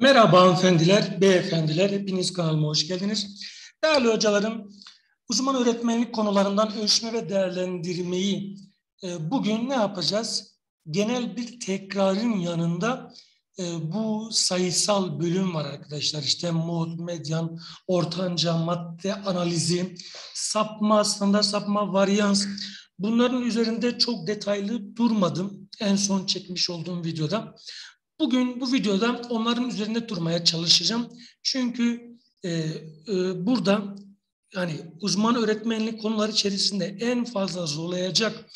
Merhaba hanımefendiler, beyefendiler, hepiniz kanalıma hoş geldiniz. Değerli hocalarım, uzman öğretmenlik konularından ölçme ve değerlendirmeyi bugün ne yapacağız? Genel bir tekrarın yanında bu sayısal bölüm var arkadaşlar. İşte mod, medyan, ortanca, madde analizi, sapma, standart sapma, varyans. Bunların üzerinde çok detaylı durmadım en son çekmiş olduğum videoda. Bugün bu videoda onların üzerinde durmaya çalışacağım. Çünkü burada yani uzman öğretmenlik konuları içerisinde en fazla zorlayacak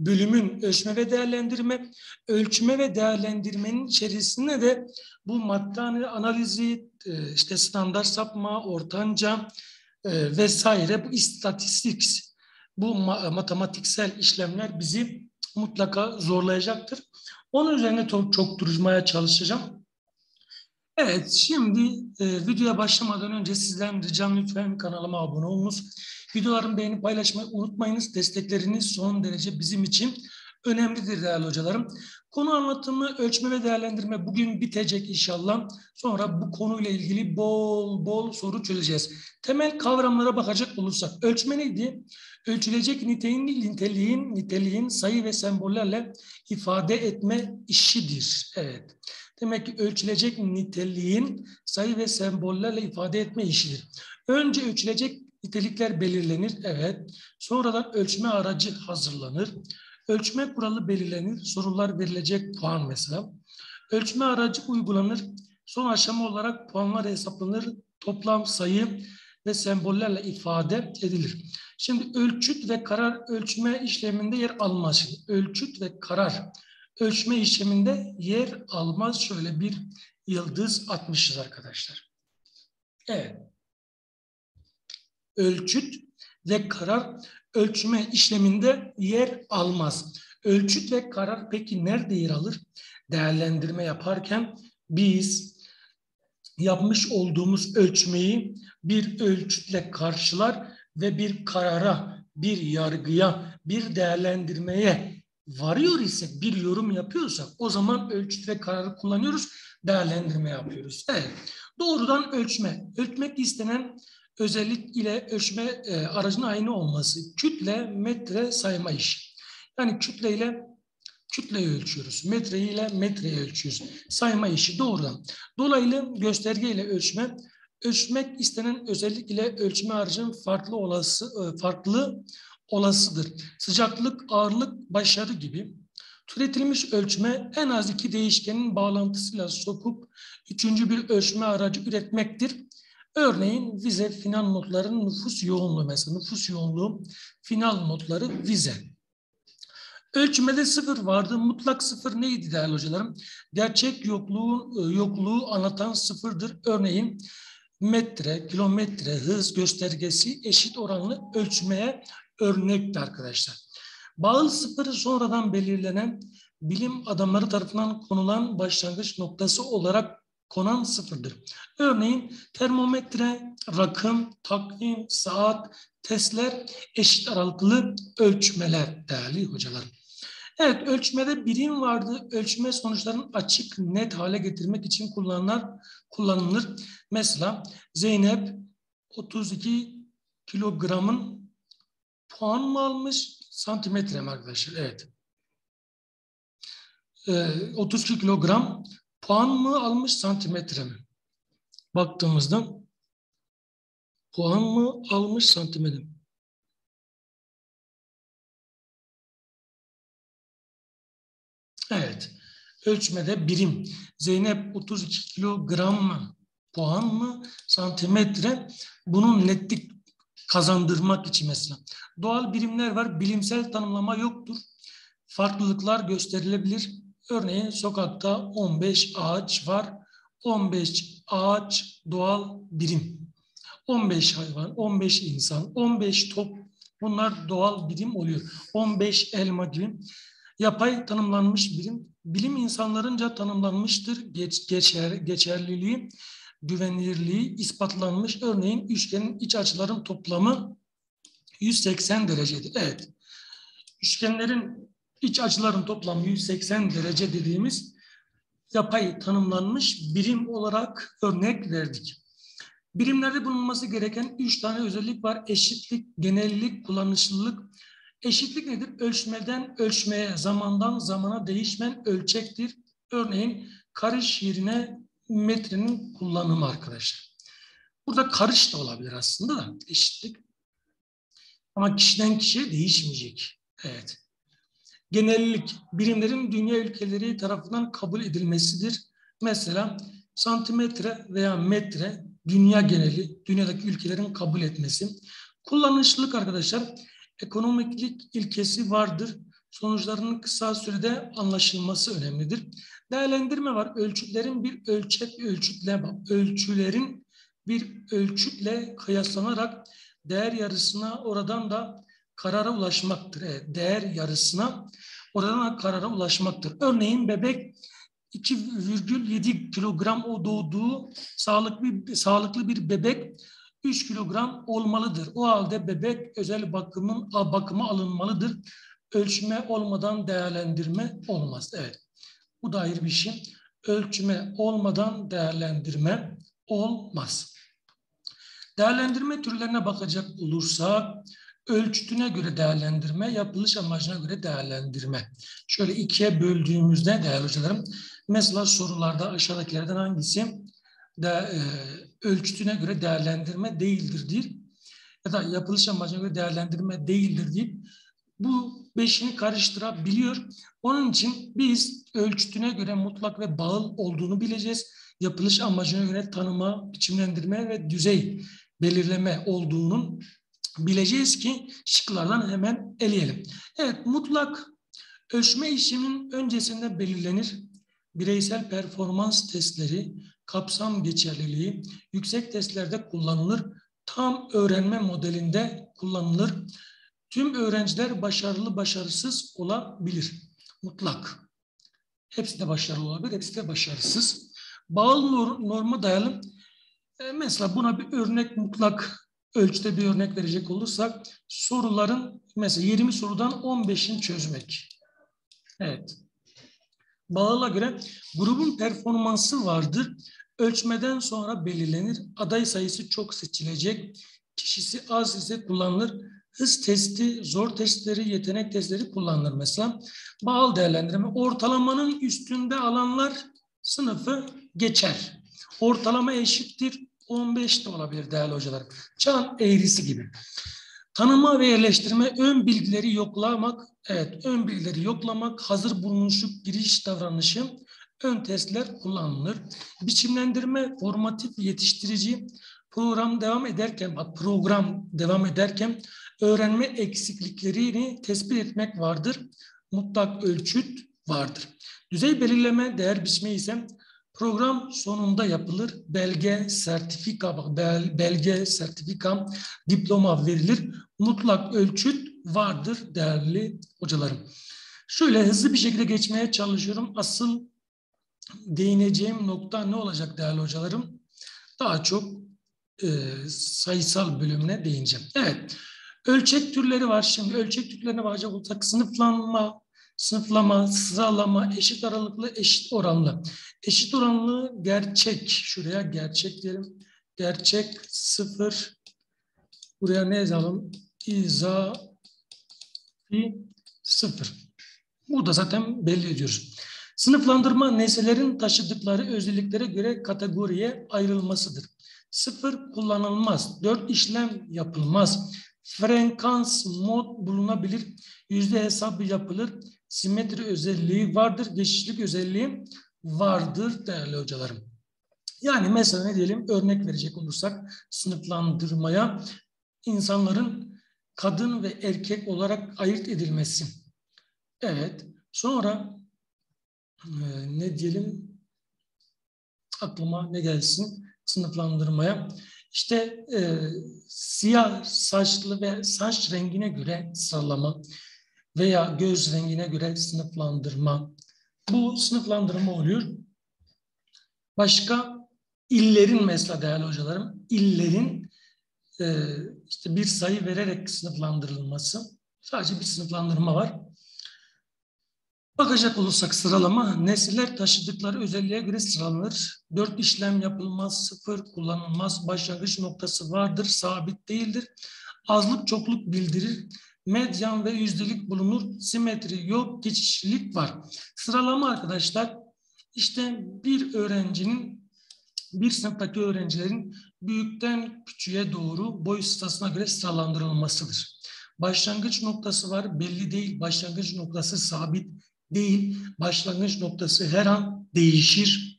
bölümün ölçme ve değerlendirme, ölçme ve değerlendirmenin içerisinde de bu madde analizi, işte standart sapma, ortanca vesaire, bu istatistik, bu matematiksel işlemler bizi mutlaka zorlayacaktır. Onun üzerine çok durmaya çalışacağım. Evet, şimdi videoya başlamadan önce sizden ricam lütfen kanalıma abone olunuz. Videolarımı beğenip paylaşmayı unutmayınız. Destekleriniz son derece bizim için önemlidir değerli hocalarım. Konu anlatımı, ölçme ve değerlendirme bugün bitecek inşallah. Sonra bu konuyla ilgili bol bol soru çözeceğiz. Temel kavramlara bakacak olursak, ölçme neydi? Ölçülecek niteliğin sayı ve sembollerle ifade etme işidir. Evet. Demek ki ölçülecek niteliğin sayı ve sembollerle ifade etme işidir. Önce ölçülecek nitelikler belirlenir. Evet. Sonradan ölçme aracı hazırlanır. Ölçme kuralı belirlenir. Sorular verilecek puan mesela. Ölçme aracı uygulanır. Son aşama olarak puanlar hesaplanır. Toplam sayı ve sembollerle ifade edilir. Şimdi ölçüt ve karar ölçme işleminde yer almaz. Ölçüt ve karar ölçme işleminde yer almaz. Şöyle bir yıldız atmışız arkadaşlar. Evet. Ölçüt ve karar ölçme işleminde yer almaz. Ölçüt ve karar peki nerede yer alır? Değerlendirme yaparken biz yapmış olduğumuz ölçmeyi bir ölçütle karşılar ve bir karara, bir yargıya, bir değerlendirmeye varıyor ise, bir yorum yapıyorsak o zaman ölçüt ve kararı kullanıyoruz, değerlendirme yapıyoruz. Evet, doğrudan ölçme. Ölçmek istenen özellik ile ölçme aracının aynı olması. Kütle, metre, sayma işi. Yani kütleyi ölçüyoruz. Metreyi ile metreyi ölçüyoruz. Sayma işi doğrudan. Dolaylı gösterge ile ölçme. Ölçmek istenen özellik ile ölçme aracının farklı olasıdır. Sıcaklık, ağırlık, başarı gibi. Türetilmiş ölçme en az iki değişkenin bağlantısıyla sokup üçüncü bir ölçme aracı üretmektir. Örneğin vize final notlarının nüfus yoğunluğu mesela. Nüfus yoğunluğu final notları vize. Ölçmede sıfır vardı. Mutlak sıfır neydi değerli hocalarım? Gerçek yokluğu anlatan sıfırdır. Örneğin metre, kilometre, hız göstergesi eşit oranlı ölçmeye örnekti arkadaşlar. Bağıl sıfırı sonradan belirlenen bilim adamları tarafından konulan başlangıç noktası olarak konan sıfırdır. Örneğin termometre, rakım, takvim, saat, testler, eşit aralıklı ölçmeler değerli hocalar. Evet, ölçmede birim vardı. Ölçme sonuçlarını açık, net hale getirmek için kullanılır. Mesela Zeynep 32 kilogramın puan mı almış? Santimetre mi arkadaşlar? Evet. 32 kilogram puan mı almış, santimetre mi? Baktığımızda puan mı almış, santimetre mi? Evet. Ölçmede birim. Zeynep 32 kilogram mı? Puan mı? Santimetre. Bunun netlik kazandırmak için mesela. Doğal birimler var. Bilimsel tanımlama yoktur. Farklılıklar gösterilebilir. Örneğin sokakta 15 ağaç var. 15 ağaç doğal birim. 15 hayvan, 15 insan, 15 top. Bunlar doğal birim oluyor. 15 elma gibi. Yapay tanımlanmış birim. Bilim insanlarınca tanımlanmıştır. Geçerliliği, güvenilirliği ispatlanmış. Örneğin üçgenin iç açıların toplamı 180 derecedir. Evet. Üçgenlerin iç açıların toplamı 180 derece dediğimiz yapay tanımlanmış birim olarak örnek verdik. Birimlerde bulunması gereken 3 tane özellik var. Eşitlik, genellik, kullanışlılık. Eşitlik nedir? Ölçmeden ölçmeye, zamandan zamana değişmen ölçektir. Örneğin karış yerine metrenin kullanımı arkadaşlar. Burada karış da olabilir aslında da eşitlik. Ama kişiden kişiye değişmeyecek. Evet. Genellik, birimlerin dünya ülkeleri tarafından kabul edilmesidir. Mesela santimetre veya metre dünya geneli, dünyadaki ülkelerin kabul etmesi. Kullanışlılık arkadaşlar, ekonomiklik ilkesi vardır. Sonuçlarının kısa sürede anlaşılması önemlidir. Değerlendirme var. Ölçütlerin bir ölçütle kıyaslanarak değer yarısına oradan da karara ulaşmaktır. Değer yarısına oradan da karara ulaşmaktır. Örneğin bebek 2,7 kilogram o doğduğu sağlıklı bir bebek 3 kilogram olmalıdır. O halde bebek özel bakıma alınmalıdır. Ölçme olmadan değerlendirme olmaz. Evet. Bu da ayrı bir şey. Ölçme olmadan değerlendirme olmaz. Değerlendirme türlerine bakacak olursak ölçütüne göre değerlendirme, yapılış amacına göre değerlendirme. Şöyle ikiye böldüğümüzde değerli hocalarım, mesela sorularda aşağıdakilerden hangisi ölçütüne göre değerlendirme değildir deyip ya da yapılış amacına göre değerlendirme değildir deyip bu beşini karıştırabiliyor. Onun için biz ölçütüne göre mutlak ve bağıl olduğunu bileceğiz. Yapılış amacına göre tanıma, biçimlendirme ve düzey belirleme olduğunun bileceğiz ki şıklardan hemen eleyelim. Evet, mutlak ölçme işleminin öncesinde belirlenir. Bireysel performans testleri, kapsam geçerliliği, yüksek testlerde kullanılır. Tam öğrenme modelinde kullanılır. Tüm öğrenciler başarılı başarısız olabilir. Mutlak. Hepsi de başarılı olabilir, hepsi de başarısız. Bağlı norma dayalı. Mesela buna bir örnek, mutlak ölçüde bir örnek verecek olursak soruların mesela 20 sorudan 15'ini çözmek. Evet. Bağla göre grubun performansı vardır. Ölçmeden sonra belirlenir. Aday sayısı çok seçilecek. Kişisi az ise kullanılır. Hız testi, zor testleri, yetenek testleri kullanılır mesela. Bağlı değerlendirme. Ortalamanın üstünde alanlar sınıfı geçer. Ortalama eşittir. 15 de olabilir değerli hocalar. Çan eğrisi gibi. Tanıma ve yerleştirme, ön bilgileri yoklamak. Evet, ön bilgileri yoklamak, hazır bulunuşluk, giriş davranışı, ön testler kullanılır. Biçimlendirme, formatif, yetiştirici. Program devam ederken öğrenme eksikliklerini tespit etmek vardır. Mutlak ölçüt vardır. Düzey belirleme, değer biçme ise program sonunda yapılır. Belge, sertifika, diploma verilir. Mutlak ölçüt vardır değerli hocalarım. Şöyle hızlı bir şekilde geçmeye çalışıyorum. Asıl değineceğim nokta ne olacak değerli hocalarım? Daha çok sayısal bölümüne değineceğim. Evet. Ölçek türleri var. Şimdi ölçek türlerine bakacak olursak sınıflama, sıralama, eşit aralıklı, eşit oranlı. Eşit oranlı gerçek. Şuraya gerçek diyelim. Gerçek 0. Buraya ne yazalım? İzafi 0. Burada zaten belli ediyoruz. Sınıflandırma, nesnelerin taşıdıkları özelliklere göre kategoriye ayrılmasıdır. 0 kullanılmaz. 4 işlem yapılmaz. Frekans mod bulunabilir. Yüzde hesabı yapılır. Simetri özelliği vardır. Geçişlik özelliği vardır değerli hocalarım. Yani mesela ne diyelim, örnek verecek olursak sınıflandırmaya insanların kadın ve erkek olarak ayırt edilmesi. Evet. Sonra ne diyelim, aklıma ne gelsin sınıflandırmaya? İşte siyah saçlı ve saç rengine göre sıralama veya göz rengine göre sınıflandırma. Bu sınıflandırma oluyor. Başka illerin mesela değerli hocalarım, illerin işte bir sayı vererek sınıflandırılması. Sadece bir sınıflandırma var. Bakacak olursak sıralama, nesneler taşıdıkları özelliğe göre sıralanır. 4 işlem yapılmaz, 0 kullanılmaz, başlangıç noktası vardır, sabit değildir. Azlık çokluk bildirir, medyan ve yüzdelik bulunur, simetri yok, geçişlilik var. Sıralama arkadaşlar, işte bir öğrencinin, bir sınıftaki öğrencilerin büyükten küçüğe doğru boy sırasına göre sıralandırılmasıdır. Başlangıç noktası var, belli değil, başlangıç noktası sabit değil, başlangıç noktası her an değişir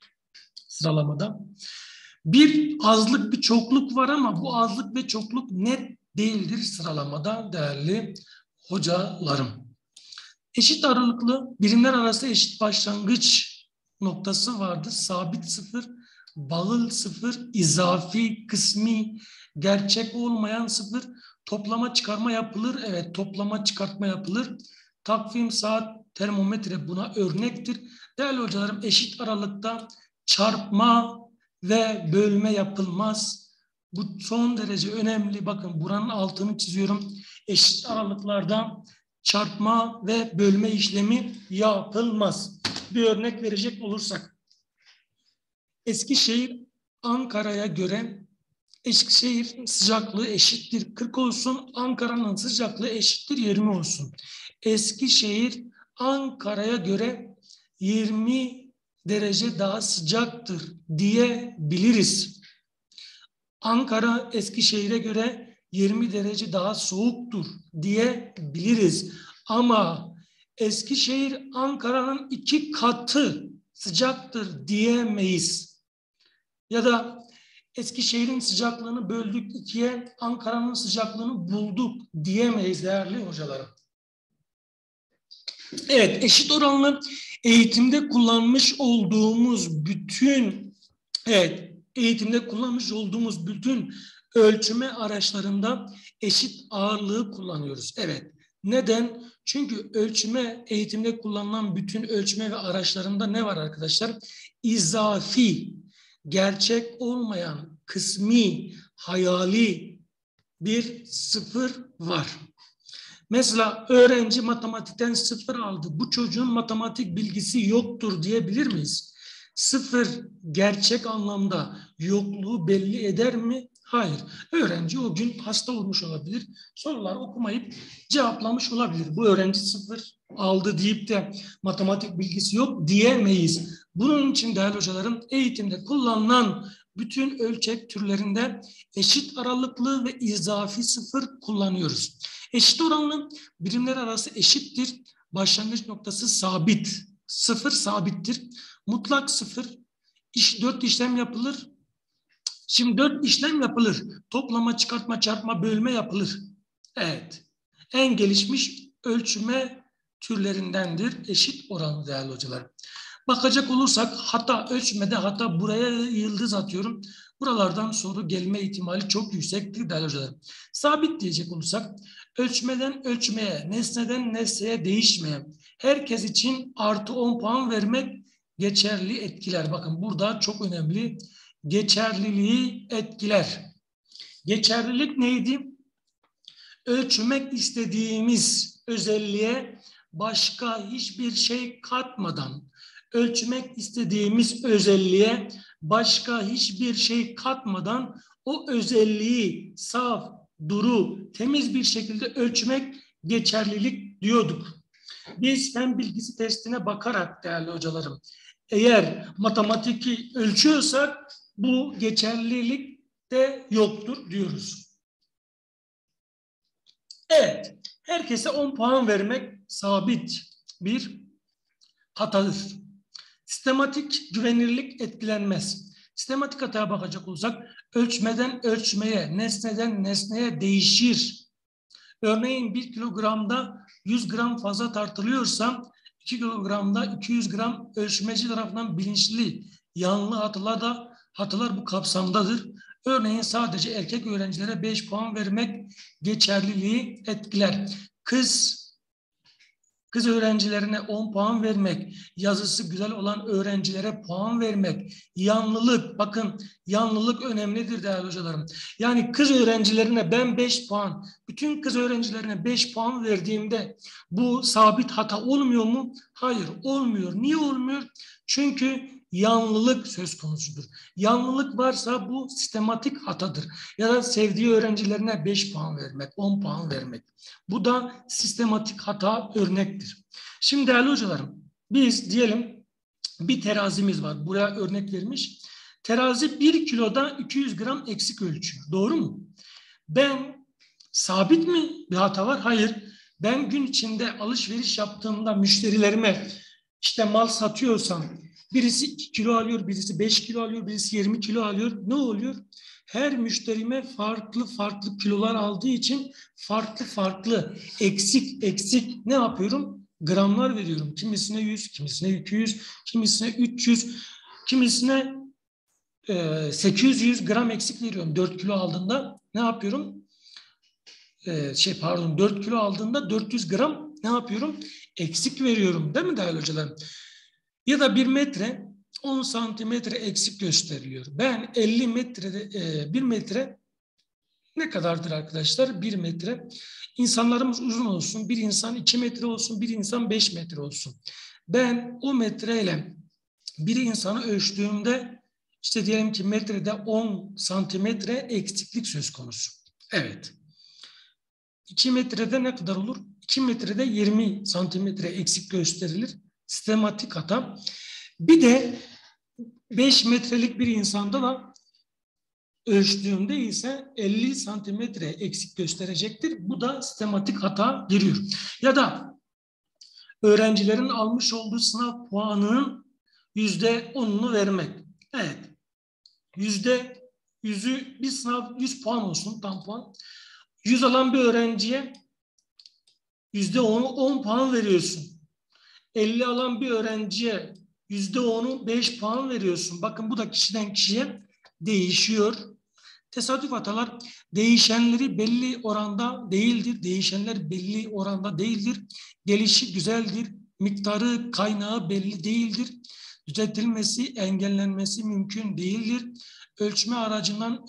sıralamada. Bir azlık, bir çokluk var ama bu azlık ve çokluk net değildir sıralamada değerli hocalarım. Eşit aralıklı birimler arası eşit başlangıç noktası vardı. Sabit sıfır, bağıl sıfır, izafi, kısmi, gerçek olmayan sıfır, toplama çıkarma yapılır. Evet, toplama çıkartma yapılır. Takvim, saat, termometre buna örnektir. Değerli hocalarım, eşit aralıkta çarpma ve bölme yapılmaz. Bu son derece önemli. Bakın buranın altını çiziyorum. Eşit aralıklarda çarpma ve bölme işlemi yapılmaz. Bir örnek verecek olursak, Eskişehir Ankara'ya göre Eskişehir sıcaklığı eşittir 40 olsun, Ankara'nın sıcaklığı eşittir 20 olsun. Eskişehir Ankara'ya göre 20 derece daha sıcaktır diyebiliriz. Ankara Eskişehir'e göre 20 derece daha soğuktur diyebiliriz. Ama Eskişehir Ankara'nın 2 katı sıcaktır diyemeyiz. Ya da Eskişehir'in sıcaklığını böldük 2'ye, Ankara'nın sıcaklığını bulduk diyemeyiz değerli hocalarım. Evet, eşit oranlı eğitimde kullanmış olduğumuz bütün, evet, eğitimde kullanmış olduğumuz bütün ölçme araçlarında eşit ağırlığı kullanıyoruz. Evet. Neden? Çünkü ölçme, eğitimde kullanılan bütün ölçme ve araçlarında ne var arkadaşlar? İzafi, gerçek olmayan, kısmi, hayali bir sıfır var. Mesela öğrenci matematikten sıfır aldı. Bu çocuğun matematik bilgisi yoktur diyebilir miyiz? Sıfır gerçek anlamda yokluğu belli eder mi? Hayır. Öğrenci o gün hasta olmuş olabilir. Sorular okumayıp cevaplamış olabilir. Bu öğrenci sıfır aldı deyip de matematik bilgisi yok diyemeyiz. Bunun için değerli hocalarım, eğitimde kullanılan bütün ölçek türlerinde eşit aralıklı ve izafi sıfır kullanıyoruz. Eşit oranlı birimler arası eşittir. Başlangıç noktası sabit. Sıfır sabittir. Mutlak sıfır. 4 işlem yapılır. Şimdi 4 işlem yapılır. Toplama, çıkartma, çarpma, bölme yapılır. Evet. En gelişmiş ölçme türlerindendir. Eşit oranlı değerli hocalar. Bakacak olursak hata, ölçmede hata, buraya yıldız atıyorum. Buralardan soru gelme ihtimali çok yüksektir değerli hocalar. Sabit diyecek olursak, ölçmeden ölçmeye, nesneden nesneye değişmeye, herkes için artı 10 puan vermek geçerli etkiler. Bakın burada çok önemli. Geçerliliği etkiler. Geçerlilik neydi? Ölçmek istediğimiz özelliğe başka hiçbir şey katmadan, ölçmek istediğimiz özelliğe başka hiçbir şey katmadan o özelliği saf, duru, temiz bir şekilde ölçmek geçerlilik diyorduk. Biz fen bilgisi testine bakarak değerli hocalarım, eğer matematiği ölçüyorsak bu geçerlilik de yoktur diyoruz. Evet, herkese 10 puan vermek sabit bir hatadır. Sistematik güvenirlik etkilenmez. Sistematik hataya bakacak olursak, ölçmeden ölçmeye, nesneden nesneye değişir. Örneğin 1 kilogramda 100 gram fazla tartılıyorsa 2 kilogramda 200 gram ölçmeci tarafından bilinçli yanlı hatalar bu kapsamdadır. Örneğin sadece erkek öğrencilere 5 puan vermek geçerliliği etkiler. Kız Kız öğrencilerine 10 puan vermek, yazısı güzel olan öğrencilere puan vermek, yanlılık, bakın yanlılık önemlidir değerli hocalarım. Yani kız öğrencilerine ben 5 puan, bütün kız öğrencilerine 5 puan verdiğimde bu sabit hata olmuyor mu? Hayır, olmuyor. Niye olmuyor? Çünkü yanlılık söz konusudur. Yanlılık varsa bu sistematik hatadır. Ya da sevdiği öğrencilerine 5 puan vermek, 10 puan vermek. Bu da sistematik hata örnektir. Şimdi değerli hocalarım, biz diyelim bir terazimiz var. Buraya örnek vermiş. Terazi 1 kiloda 200 gram eksik ölçüyor. Doğru mu? Ben sabit mi bir hata var? Hayır. Ben gün içinde alışveriş yaptığımda müşterilerime işte mal satıyorsam birisi 2 kilo alıyor, birisi 5 kilo alıyor, birisi 20 kilo alıyor. Ne oluyor? Her müşterime farklı farklı kilolar aldığı için farklı farklı eksik ne yapıyorum? Gramlar veriyorum. Kimisine 100, kimisine 200, kimisine 300, kimisine 800 gram eksik veriyorum. 4 kilo aldığında ne yapıyorum? 4 kilo aldığında 400 gram ne yapıyorum? Eksik veriyorum, değil mi değerli hocalarım? Ya da 1 metre 10 santimetre eksik gösteriliyor. Ben 50 metrede 1 metre ne kadardır arkadaşlar? 1 metre. İnsanlarımız uzun olsun. Bir insan 2 metre olsun. Bir insan 5 metre olsun. Ben o metreyle bir insanı ölçtüğümde işte diyelim ki metrede 10 santimetre eksiklik söz konusu. Evet. 2 metrede ne kadar olur? 2 metrede 20 santimetre eksik gösterilir. Sistematik hata. Bir de 5 metrelik bir insanda da ölçtüğünde ise 50 santimetre eksik gösterecektir. Bu da sistematik hata giriyor. Ya da öğrencilerin almış olduğu sınav puanının %10'unu vermek. Evet. %100'ü bir sınav 100 puan olsun, tam puan. 100 alan bir öğrenciye %10'u 10 puan veriyorsun. 50 alan bir öğrenciye %10'u 5 puan veriyorsun. Bakın bu da kişiden kişiye değişiyor. Tesadüf hatalar değişenler belli oranda değildir. Gelişi güzeldir. Miktarı kaynağı belli değildir. Düzeltilmesi, engellenmesi mümkün değildir. Ölçme aracından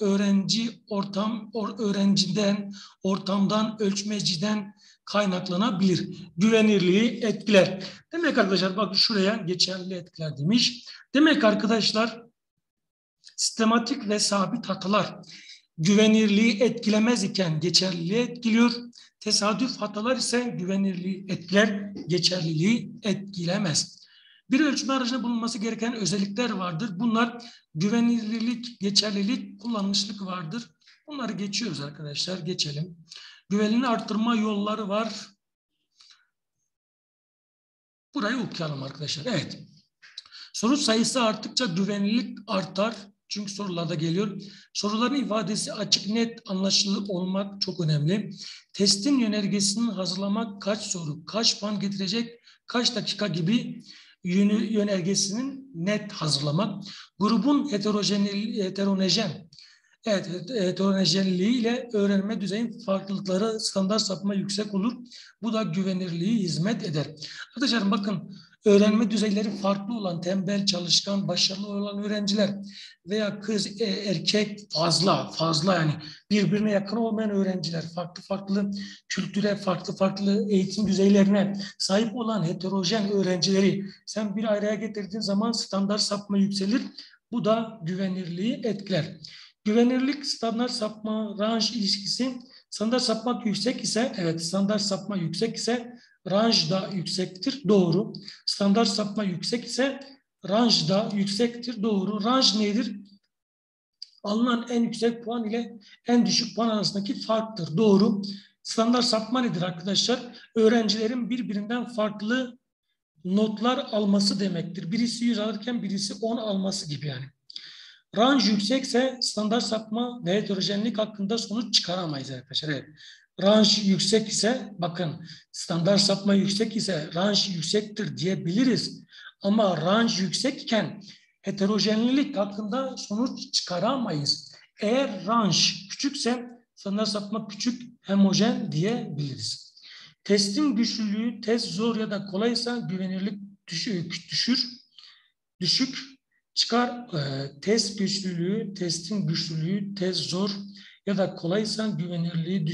ortamdan, ölçmeciden kaynaklanabilir. Güvenirliği etkiler. Demek arkadaşlar, bakın şuraya geçerli etkiler demiş. Demek arkadaşlar, sistematik ve sabit hatalar güvenirliği etkilemez iken geçerliliği etkiliyor. Tesadüf hatalar ise güvenirliği etkiler, geçerliliği etkilemez. Bir ölçme aracında bulunması gereken özellikler vardır. Bunlar güvenilirlik, geçerlilik, kullanışlık vardır. Bunları geçiyoruz arkadaşlar, geçelim. Güvenini arttırma yolları var. Burayı okuyalım arkadaşlar. Evet. Soru sayısı arttıkça güvenilirlik artar. Çünkü sorularda geliyor. Soruların ifadesi açık, net, anlaşılır olmak çok önemli. Testin yönergesini hazırlamak, kaç soru, kaç puan getirecek, kaç dakika gibi yönergesinin net hazırlamak. Grubun heterojenliği ile öğrenme düzeyin farklılıkları, standart sapma yüksek olur. Bu da güvenirliği hizmet eder. Arkadaşlar bakın, öğrenme düzeyleri farklı olan tembel, çalışkan, başarılı olan öğrenciler veya kız, erkek fazla yani birbirine yakın olmayan öğrenciler, farklı farklı kültüre, farklı farklı eğitim düzeylerine sahip olan heterojen öğrencileri sen bir araya getirdiğin zaman standart sapma yükselir. Bu da güvenirliği etkiler. Güvenirlik, standart sapma, ranj ilişkisi, standart sapma yüksek ise ranj da yüksektir. Doğru. Standart sapma yüksek ise ranj da yüksektir. Doğru. Ranj nedir? Alınan en yüksek puan ile en düşük puan arasındaki farktır. Doğru. Standart sapma nedir arkadaşlar? Öğrencilerin birbirinden farklı notlar alması demektir. Birisi 100 alırken birisi 10 alması gibi yani. Ranj yüksekse standart sapma ve heterojenlik hakkında sonuç çıkaramayız arkadaşlar. Evet. Ranj yüksek ise, bakın, standart sapma yüksek ise ranj yüksektir diyebiliriz. Ama ranj yüksekken heterojenlik hakkında sonuç çıkaramayız. Eğer ranj küçükse standart sapma küçük, homojen diyebiliriz. Testin güçlülüğü test zor ya da kolaysa güvenirlik düşük çıkar. Test güçlülüğü testin güçlülüğü test zor ya da kolaysa güvenirliği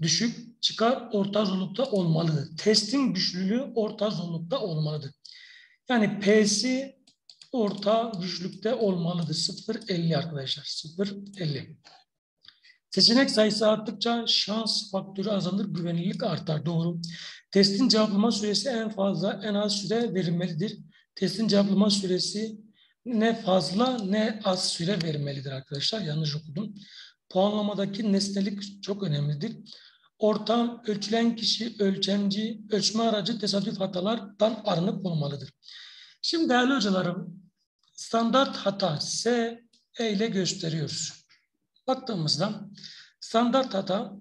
düşük çıkar. Orta zorlukta olmalı. Testin güçlülüğü orta zorlukta olmalıdır. Yani P'si orta güçlükte olmalıdır. 0,50 arkadaşlar. 0,50. Seçenek sayısı arttıkça şans faktörü azalır, güvenilirlik artar. Doğru. Testin cevaplama süresi en az süre verilmelidir. Testin cevaplama süresi ne fazla ne az süre verilmelidir arkadaşlar. Yanlış okudum. Puanlamadaki nesnelik çok önemlidir. Ortam, ölçülen kişi, ölçemci, ölçme aracı tesadüf hatalardan arınık olmalıdır. Şimdi değerli hocalarım, standart hata S, E ile gösteriyoruz. Baktığımızda standart hata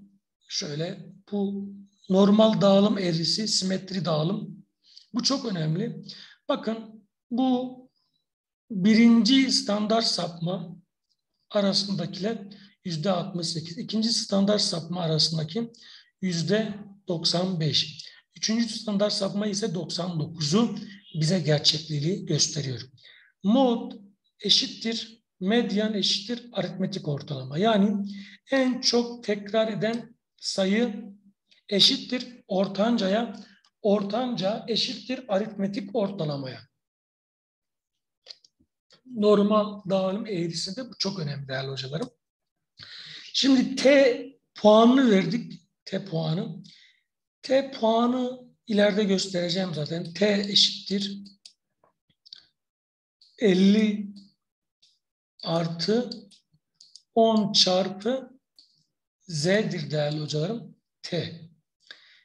şöyle, bu normal dağılım eğrisi, simetri dağılım. Bu çok önemli. Bakın bu birinci standart sapma arasındakiler %68. İkinci standart sapma arasındaki %95. Üçüncü standart sapma ise 99'u bize gerçekliliği gösteriyor. Mod eşittir medyan eşittir aritmetik ortalama. Yani en çok tekrar eden sayı eşittir ortancaya, ortanca eşittir aritmetik ortalamaya. Normal dağılım eğrisinde bu çok önemli değerli hocalarım. Şimdi T puanını verdik. T puanı. T puanı ileride göstereceğim zaten. T eşittir 50 artı 10 çarpı Z'dir değerli hocalarım. T.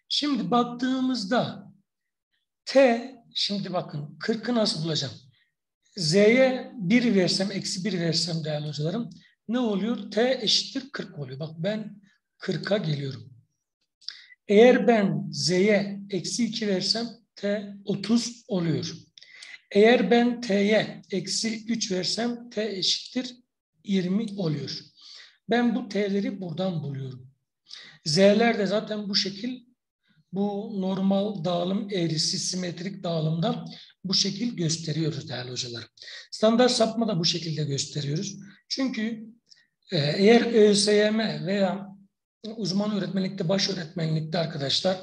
Şimdi baktığımızda T, şimdi bakın 40'ı nasıl bulacağım? Z'ye 1 versem, eksi 1 versem değerli hocalarım ne oluyor? T eşittir 40 oluyor. Bak ben 40'a geliyorum. Eğer ben Z'ye eksi 2 versem T 30 oluyor. Eğer ben T'ye eksi 3 versem T eşittir 20 oluyor. Ben bu T'leri buradan buluyorum. Z'ler de zaten bu şekil, bu normal dağılım eğrisi simetrik dağılımdan bu şekil gösteriyoruz değerli hocalarım. Standart sapma da bu şekilde gösteriyoruz. Çünkü eğer ÖSYM veya uzman öğretmenlikte, baş öğretmenlikte arkadaşlar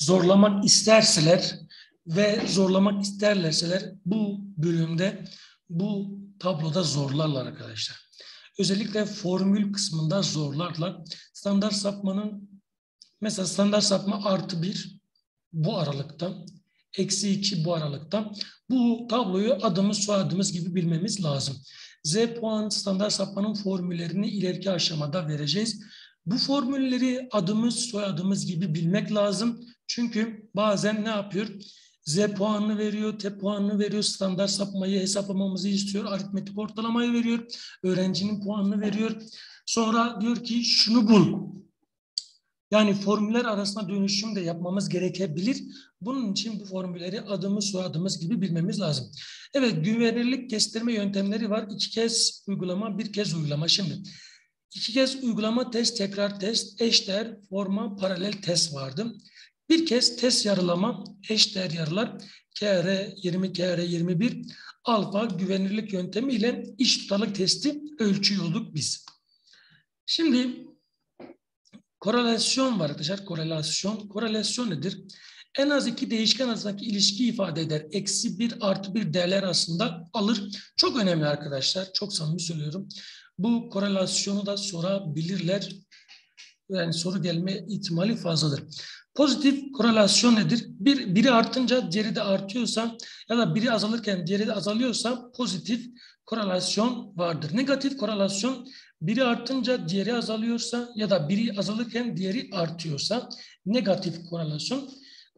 zorlamak isterseler ve zorlamak isterlerseler bu bölümde, bu tabloda zorlarlar arkadaşlar. Özellikle formül kısmında zorlarlar. Standart sapmanın mesela standart sapma artı 1 bu aralıkta, eksi 2 bu aralıkta. Bu tabloyu adımız soyadımız gibi bilmemiz lazım. Z puan standart sapmanın formüllerini ileriki aşamada vereceğiz. Bu formülleri adımız soyadımız gibi bilmek lazım. Çünkü bazen ne yapıyor? Z puanını veriyor, T puanını veriyor, standart sapmayı hesaplamamızı istiyor, aritmetik ortalamayı veriyor, öğrencinin puanını veriyor. Sonra diyor ki şunu bul. Yani formüller arasında dönüşüm de yapmamız gerekebilir. Bunun için bu formülleri adımız soyadımız gibi bilmemiz lazım. Evet, güvenilirlik gösterme yöntemleri var. 2 kez uygulama, 1 kez uygulama. Şimdi 2 kez uygulama, test, tekrar test, eşdeğer, forma, paralel test vardı. 1 kez test yarılama, eşdeğer yarılar, KR 20, KR 21, alfa güvenilirlik yöntemiyle iş tutarlılık testi ölçüyorduk biz. Şimdi korelasyon var arkadaşlar, korelasyon. Korelasyon nedir? En az 2 değişken arasındaki ilişki ifade eder. Eksi 1 artı 1 değerler arasında alır. Çok önemli arkadaşlar, çok samimi söylüyorum. Bu korelasyonu da sorabilirler. Yani soru gelme ihtimali fazladır. Pozitif korelasyon nedir? Biri artınca diğeri de artıyorsa ya da biri azalırken diğeri de azalıyorsa pozitif korelasyon vardır. Negatif korelasyon biri artınca diğeri azalıyorsa ya da biri azalırken diğeri artıyorsa negatif korelasyon.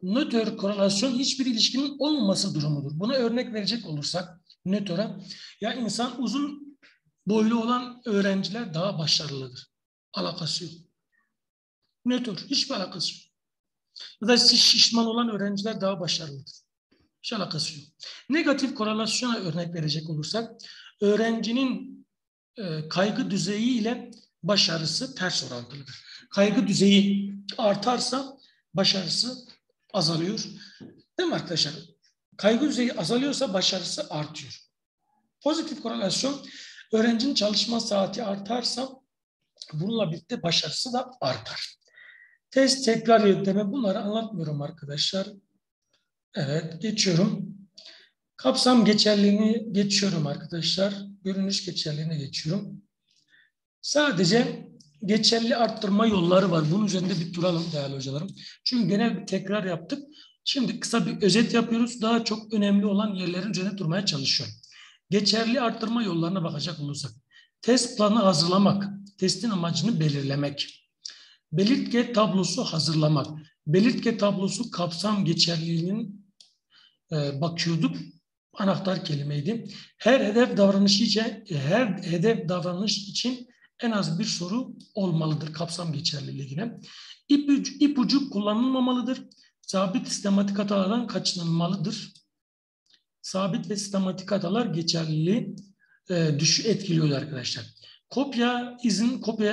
Nötr korelasyon hiçbir ilişkinin olmaması durumudur. Buna örnek verecek olursak nötre, ya insan uzun boylu olan öğrenciler daha başarılıdır. Alakası yok. Nötr, hiçbir alakası yok. Ya da şişman olan öğrenciler daha başarılıdır. Hiç alakası yok. Negatif korelasyona örnek verecek olursak öğrencinin kaygı düzeyi ile başarısı ters orantılıdır. Kaygı düzeyi artarsa başarısı azalıyor. Değil mi arkadaşlar? Kaygı düzeyi azalıyorsa başarısı artıyor. Pozitif korelasyon, öğrencinin çalışma saati artarsa bununla birlikte başarısı da artar. Test, tekrar yöntemi, bunları anlatmıyorum arkadaşlar. Evet, geçiyorum. Kapsam geçerliliğini geçiyorum arkadaşlar. Görünüş geçerliliğine geçiyorum. Sadece geçerli arttırma yolları var. Bunun üzerinde bir duralım değerli hocalarım. Çünkü genel bir tekrar yaptık. Şimdi kısa bir özet yapıyoruz. Daha çok önemli olan yerlerin üzerine durmaya çalışıyorum. Geçerli arttırma yollarına bakacak olursak. Test planı hazırlamak. Testin amacını belirlemek. Belirtge tablosu hazırlamak. Belirtge tablosu kapsam geçerliliğinin bakıyorduk. Anahtar kelimeydi. Her hedef davranış için en az bir soru olmalıdır kapsam geçerliliğine. İpucu kullanılmamalıdır. Sabit sistematik hatalardan kaçınılmalıdır. Sabit ve sistematik hatalar geçerliliği etkiliyor arkadaşlar. Kopyaya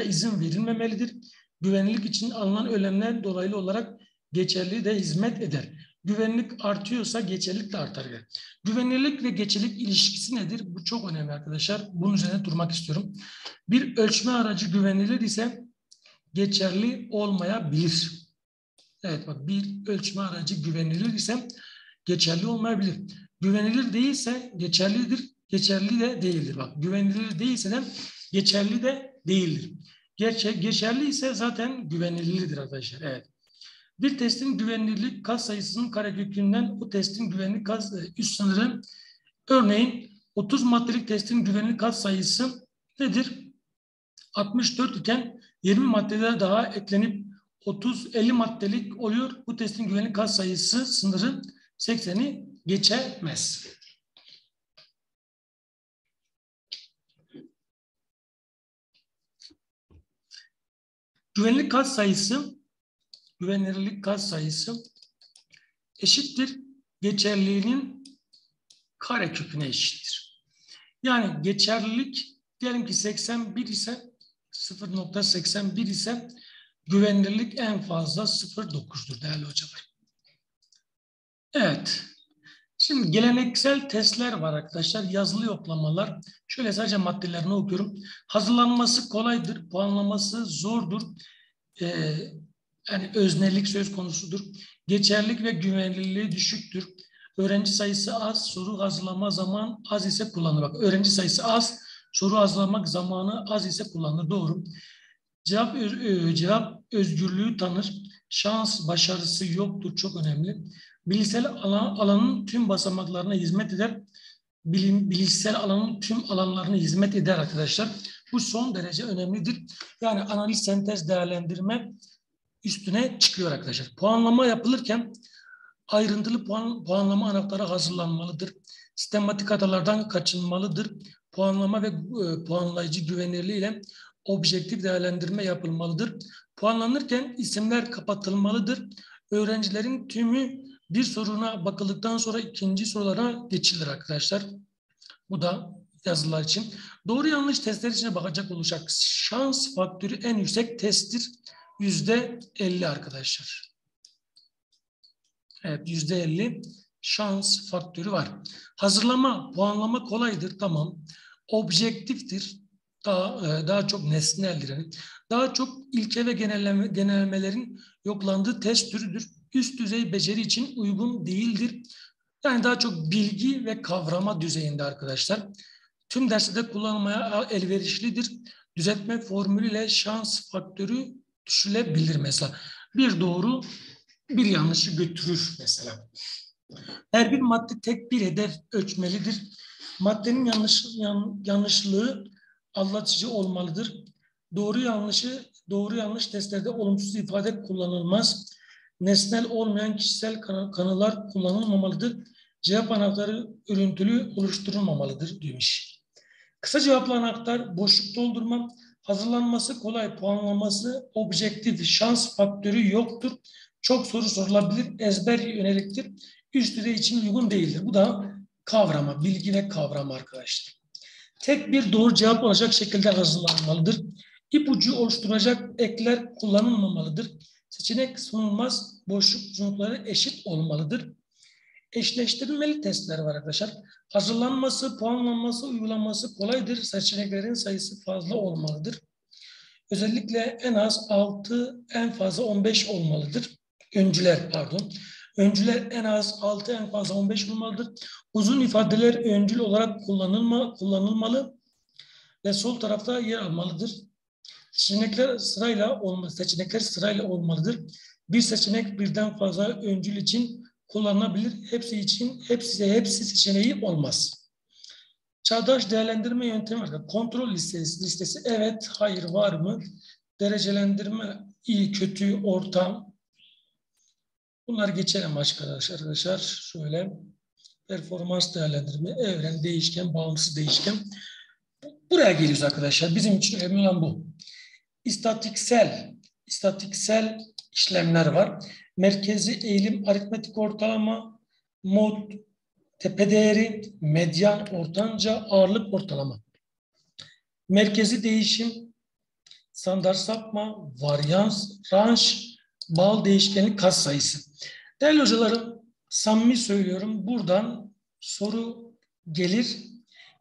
izin verilmemelidir. Güvenlik için alınan önlemler dolaylı olarak geçerliliğe de hizmet eder. Güvenlik artıyorsa geçerlilik de artar. Güvenilirlik ve geçerlilik ilişkisi nedir? Bu çok önemli arkadaşlar. Bunun üzerine durmak istiyorum. Bir ölçme aracı güvenilir ise geçerli olmayabilir. Evet bak, bir ölçme aracı güvenilir ise geçerli olmayabilir. Güvenilir değilse geçerlidir, geçerli de değildir. Bak, güvenilir değilse de geçerli de değildir. Geçerli ise zaten güvenilirdir arkadaşlar. Evet. Bir testin güvenilirlik kat sayısının karekökünden o testin güvenilirlik kat üst sınırı, örneğin 30 maddelik testin güvenilirlik kat sayısı nedir? 64 iken 20 maddede daha eklenip 30-50 maddelik oluyor. Bu testin güvenilirlik kat sayısı sınırı 80'i geçemez. Güvenilirlik kat sayısı eşittir geçerliliğinin kareköküne eşittir. Yani geçerlilik diyelim ki 81 ise 0.81 ise güvenilirlik en fazla 0.9'dur değerli hocalar. Evet. Şimdi geleneksel testler var arkadaşlar. Yazılı yoklamalar. Şöyle sadece maddelerini okuyorum. Hazırlanması kolaydır. Puanlaması zordur. Yani öznelik söz konusudur. Geçerlilik ve güvenilirliği düşüktür. Öğrenci sayısı az, soru hazırlama zaman az ise kullanılır. Bak, öğrenci sayısı az, soru hazırlamak zamanı az ise kullanılır. Doğru. Cevap özgürlüğü tanır. Şans başarısı yoktur. Çok önemli. Bilişsel alanın tüm basamaklarına hizmet eder. Bilişsel alanın tüm alanlarına hizmet eder arkadaşlar. Bu son derece önemlidir. Yani analiz, sentez, değerlendirme üstüne çıkıyor arkadaşlar. Puanlama yapılırken ayrıntılı puanlama anahtarı hazırlanmalıdır. Sistematik hatalardan kaçınmalıdır. Puanlama ve puanlayıcı güvenilirliğiyle objektif değerlendirme yapılmalıdır. Puanlanırken isimler kapatılmalıdır. Öğrencilerin tümü bir soruna bakıldıktan sonra ikinci sorulara geçilir arkadaşlar. Bu da yazılar için. Doğru yanlış testler içine bakacak olursak şans faktörü en yüksek testtir. %50 arkadaşlar. Evet, %50 şans faktörü var. Hazırlama, puanlama kolaydır. Tamam. Objektiftir. Daha çok nesneldir. Yani daha çok ilke ve genellemelerin yoklandığı test türüdür. Üst düzey beceri için uygun değildir. Yani daha çok bilgi ve kavrama düzeyinde arkadaşlar. Tüm derste de kullanmaya elverişlidir. Düzeltme formülüyle şans faktörü düşülebilir mesela. Bir doğru, bir yanlışı götürür mesela. Her bir madde tek bir hedef ölçmelidir. Maddenin yanlışlığı aldatıcı olmalıdır. Doğru yanlış testlerde olumsuz ifade kullanılmaz. Nesnel olmayan kişisel kanılar kullanılmamalıdır. Cevap anahtarı örüntülü oluşturulmamalıdır demiş. Kısa cevaplı anahtar, boşluk doldurma, hazırlanması kolay, puanlaması objektif, şans faktörü yoktur. Çok soru sorulabilir, ezber yöneliktir. Üst düzey için uygun değildir. Bu da kavrama, bilgi ve kavrama arkadaşlar. Tek bir doğru cevap olacak şekilde hazırlanmalıdır. İpucu oluşturacak ekler kullanılmamalıdır. seçenek sunulmaz, boşluk uzunlukları eşit olmalıdır. Eşleştirilmeli testler var arkadaşlar. Hazırlanması, puanlanması, uygulanması kolaydır. Seçeneklerin sayısı fazla olmalıdır. Özellikle en az 6, en fazla 15 olmalıdır. Öncüler en az 6, en fazla 15 olmalıdır. Uzun ifadeler öncül olarak kullanılmalı ve sol tarafta yer almalıdır. Seçenekler sırayla olmalıdır. Bir seçenek birden fazla öncül için kullanılabilir. Hepsi seçeneği olmaz. Çağdaş değerlendirme yöntemi var. Kontrol listesi evet, hayır, var mı? Derecelendirme iyi, kötü, orta. Bunlar geçelim arkadaşlar. Şöyle performans değerlendirme, evren, değişken, bağımsız değişken. Buraya geliyoruz arkadaşlar. Bizim için önemli olan bu. İstatistiksel işlemler var. Merkezi eğilim, aritmetik ortalama, mod, tepe değeri, medyan, ortanca, ağırlık ortalama. Merkezi değişim, standart sapma, varyans, range, bal değişkeni, katsayısı. Değerli hocalarım, samimi söylüyorum, buradan soru gelir.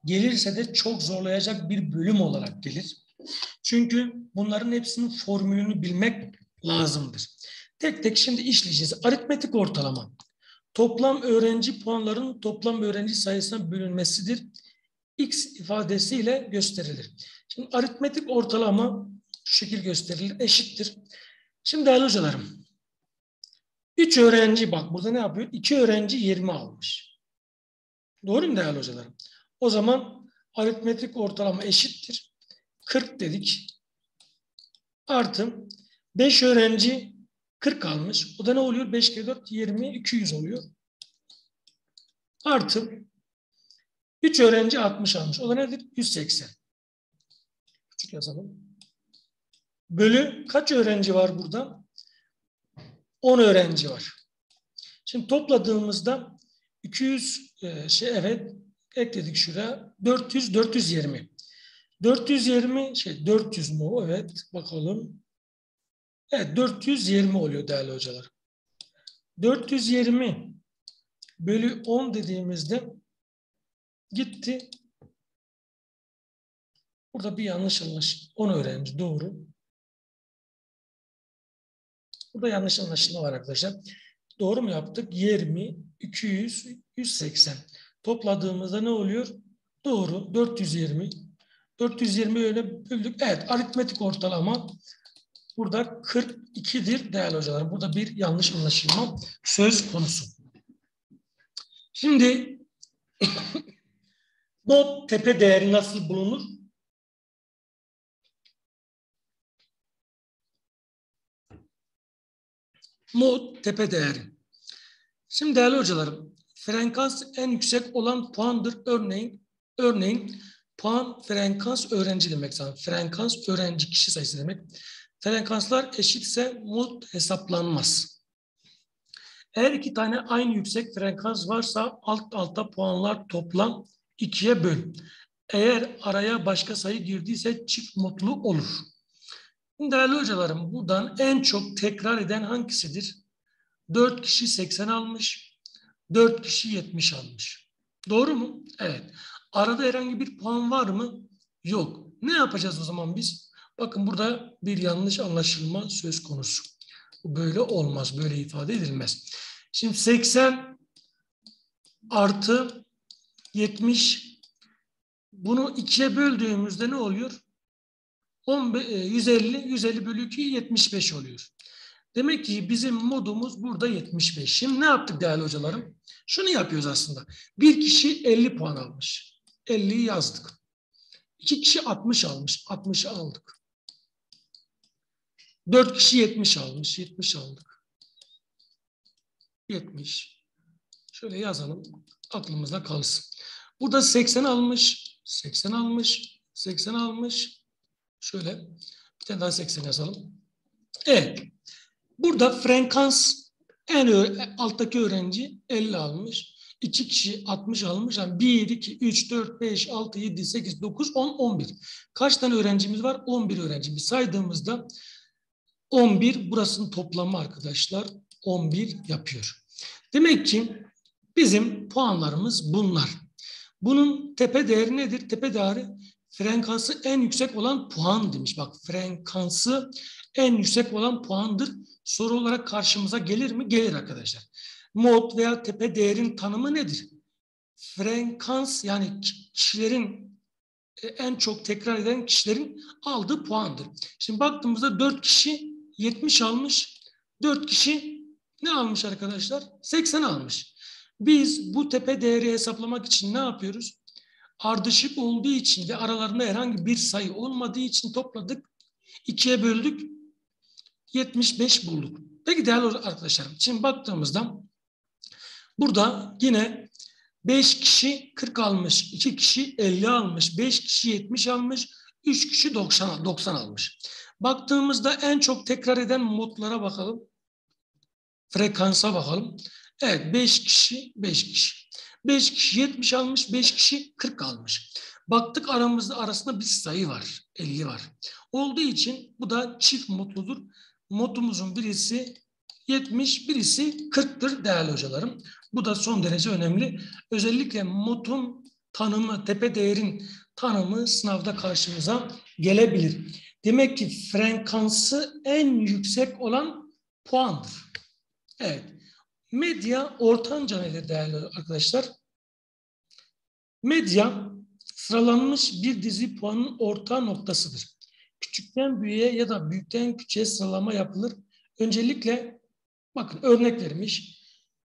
Gelirse de çok zorlayacak bir bölüm olarak gelir. Çünkü bunların hepsinin formülünü bilmek lazımdır. Tek tek şimdi işleyeceğiz. Aritmetik ortalama. Toplam öğrenci puanlarının toplam öğrenci sayısına bölünmesidir. X ifadesiyle gösterilir. Şimdi aritmetik ortalama şu şekil gösterilir. Eşittir. Şimdi değerli hocalarım. 3 öğrenci bak burada ne yapıyor? 2 öğrenci 20 almış. Doğru mu değerli hocalarım? O zaman aritmetik ortalama eşittir. 40 dedik. Artı 5 öğrenci 40 almış. O da ne oluyor? 5 kere 4 20, 200 oluyor. Artı 3 öğrenci 60 almış. O da nedir? 180. Küçük yazalım. Bölü kaç öğrenci var burada? 10 öğrenci var. Şimdi topladığımızda 200 evet ekledik şuraya. 400, 420. 420 mu? Evet. Bakalım. Evet, 420 oluyor değerli hocalar. 420 bölü 10 dediğimizde gitti. Burada bir yanlış anlaşılma. 10 öğrenci doğru. Burada yanlış anlaşılma var arkadaşlar. Doğru mu yaptık? 20, 200, 180. Topladığımızda ne oluyor? Doğru. 420. 420 öyle böldük. Evet, aritmetik ortalama burada 42'dir değerli hocalar. Burada bir yanlış anlaşılma söz konusu. Şimdi mod tepe değeri nasıl bulunur? Mod tepe değeri. Şimdi değerli hocalarım, frekans en yüksek olan puandır. Örneğin puan frekans öğrenci demek zaten. Frekans öğrenci kişi sayısı demek. Frekanslar eşitse mod hesaplanmaz. Eğer iki tane aynı yüksek frekans varsa alt alta puanlar toplam 2'ye böl. Eğer araya başka sayı girdiyse çift modlu olur. Değerli hocalarım, buradan en çok tekrar eden hangisidir? 4 kişi 80 almış, 4 kişi 70 almış. Doğru mu? Evet. Arada herhangi bir puan var mı? Yok. Ne yapacağız o zaman biz? Bakın burada bir yanlış anlaşılma söz konusu. Bu böyle olmaz, böyle ifade edilmez. Şimdi 80 artı 70 bunu 2'ye böldüğümüzde ne oluyor? 150 bölü 2 75 oluyor. Demek ki bizim modumuz burada 75. Şimdi ne yaptık değerli hocalarım? Şunu yapıyoruz aslında. Bir kişi 50 puan almış. 50'yi yazdık. İki kişi 60 almış. 60'ı aldık. 4 kişi 70 almış. 70 aldık. 70. Şöyle yazalım. Aklımızda kalsın. Burada 80 almış. 80 almış. 80 almış. Şöyle. Bir tane daha 80 yazalım. Evet. Burada frekans en alttaki öğrenci 50 almış. 2 kişi 60 almış. Yani 1, 2, 3, 4, 5, 6, 7, 8, 9, 10, 11. Kaç tane öğrencimiz var? 11 öğrencimiz. Saydığımızda 11 burasının toplamı arkadaşlar 11 yapıyor. Demek ki bizim puanlarımız bunlar. Bunun tepe değeri nedir? Tepe değeri frekansı en yüksek olan puan demiş. Bak frekansı en yüksek olan puandır. Soru olarak karşımıza gelir mi? Gelir arkadaşlar. Mod veya tepe değerin tanımı nedir? Frekans yani kişilerin en çok tekrar eden kişilerin aldığı puandır. Şimdi baktığımızda 4 kişi 70 almış. 4 kişi ne almış arkadaşlar? 80 almış. Biz bu tepe değeri hesaplamak için ne yapıyoruz? Ardışık olduğu için ve aralarında herhangi bir sayı olmadığı için topladık. 2'ye böldük. 75 bulduk. Peki değerli arkadaşlarım. Şimdi baktığımızda burada yine 5 kişi 40 almış, 2 kişi 50 almış, 5 kişi 70 almış, 3 kişi 90 almış. Baktığımızda en çok tekrar eden modlara bakalım. Frekansa bakalım. Evet 5 kişi 70 almış, 5 kişi 40 almış. Baktık arasında bir sayı var. 50 var. Olduğu için bu da çift modludur. Modumuzun birisi 70, birisi 40'tır değerli hocalarım. Bu da son derece önemli. Özellikle modun tanımı, tepe değerin tanımı sınavda karşımıza gelebilir. Demek ki frekansı en yüksek olan puandır. Evet. Medya ortanca nedir değerli arkadaşlar? Medya sıralanmış bir dizi puanın orta noktasıdır. Küçükten büyüğe ya da büyükten küçüğe sıralama yapılır. Öncelikle bakın örnek vermiş.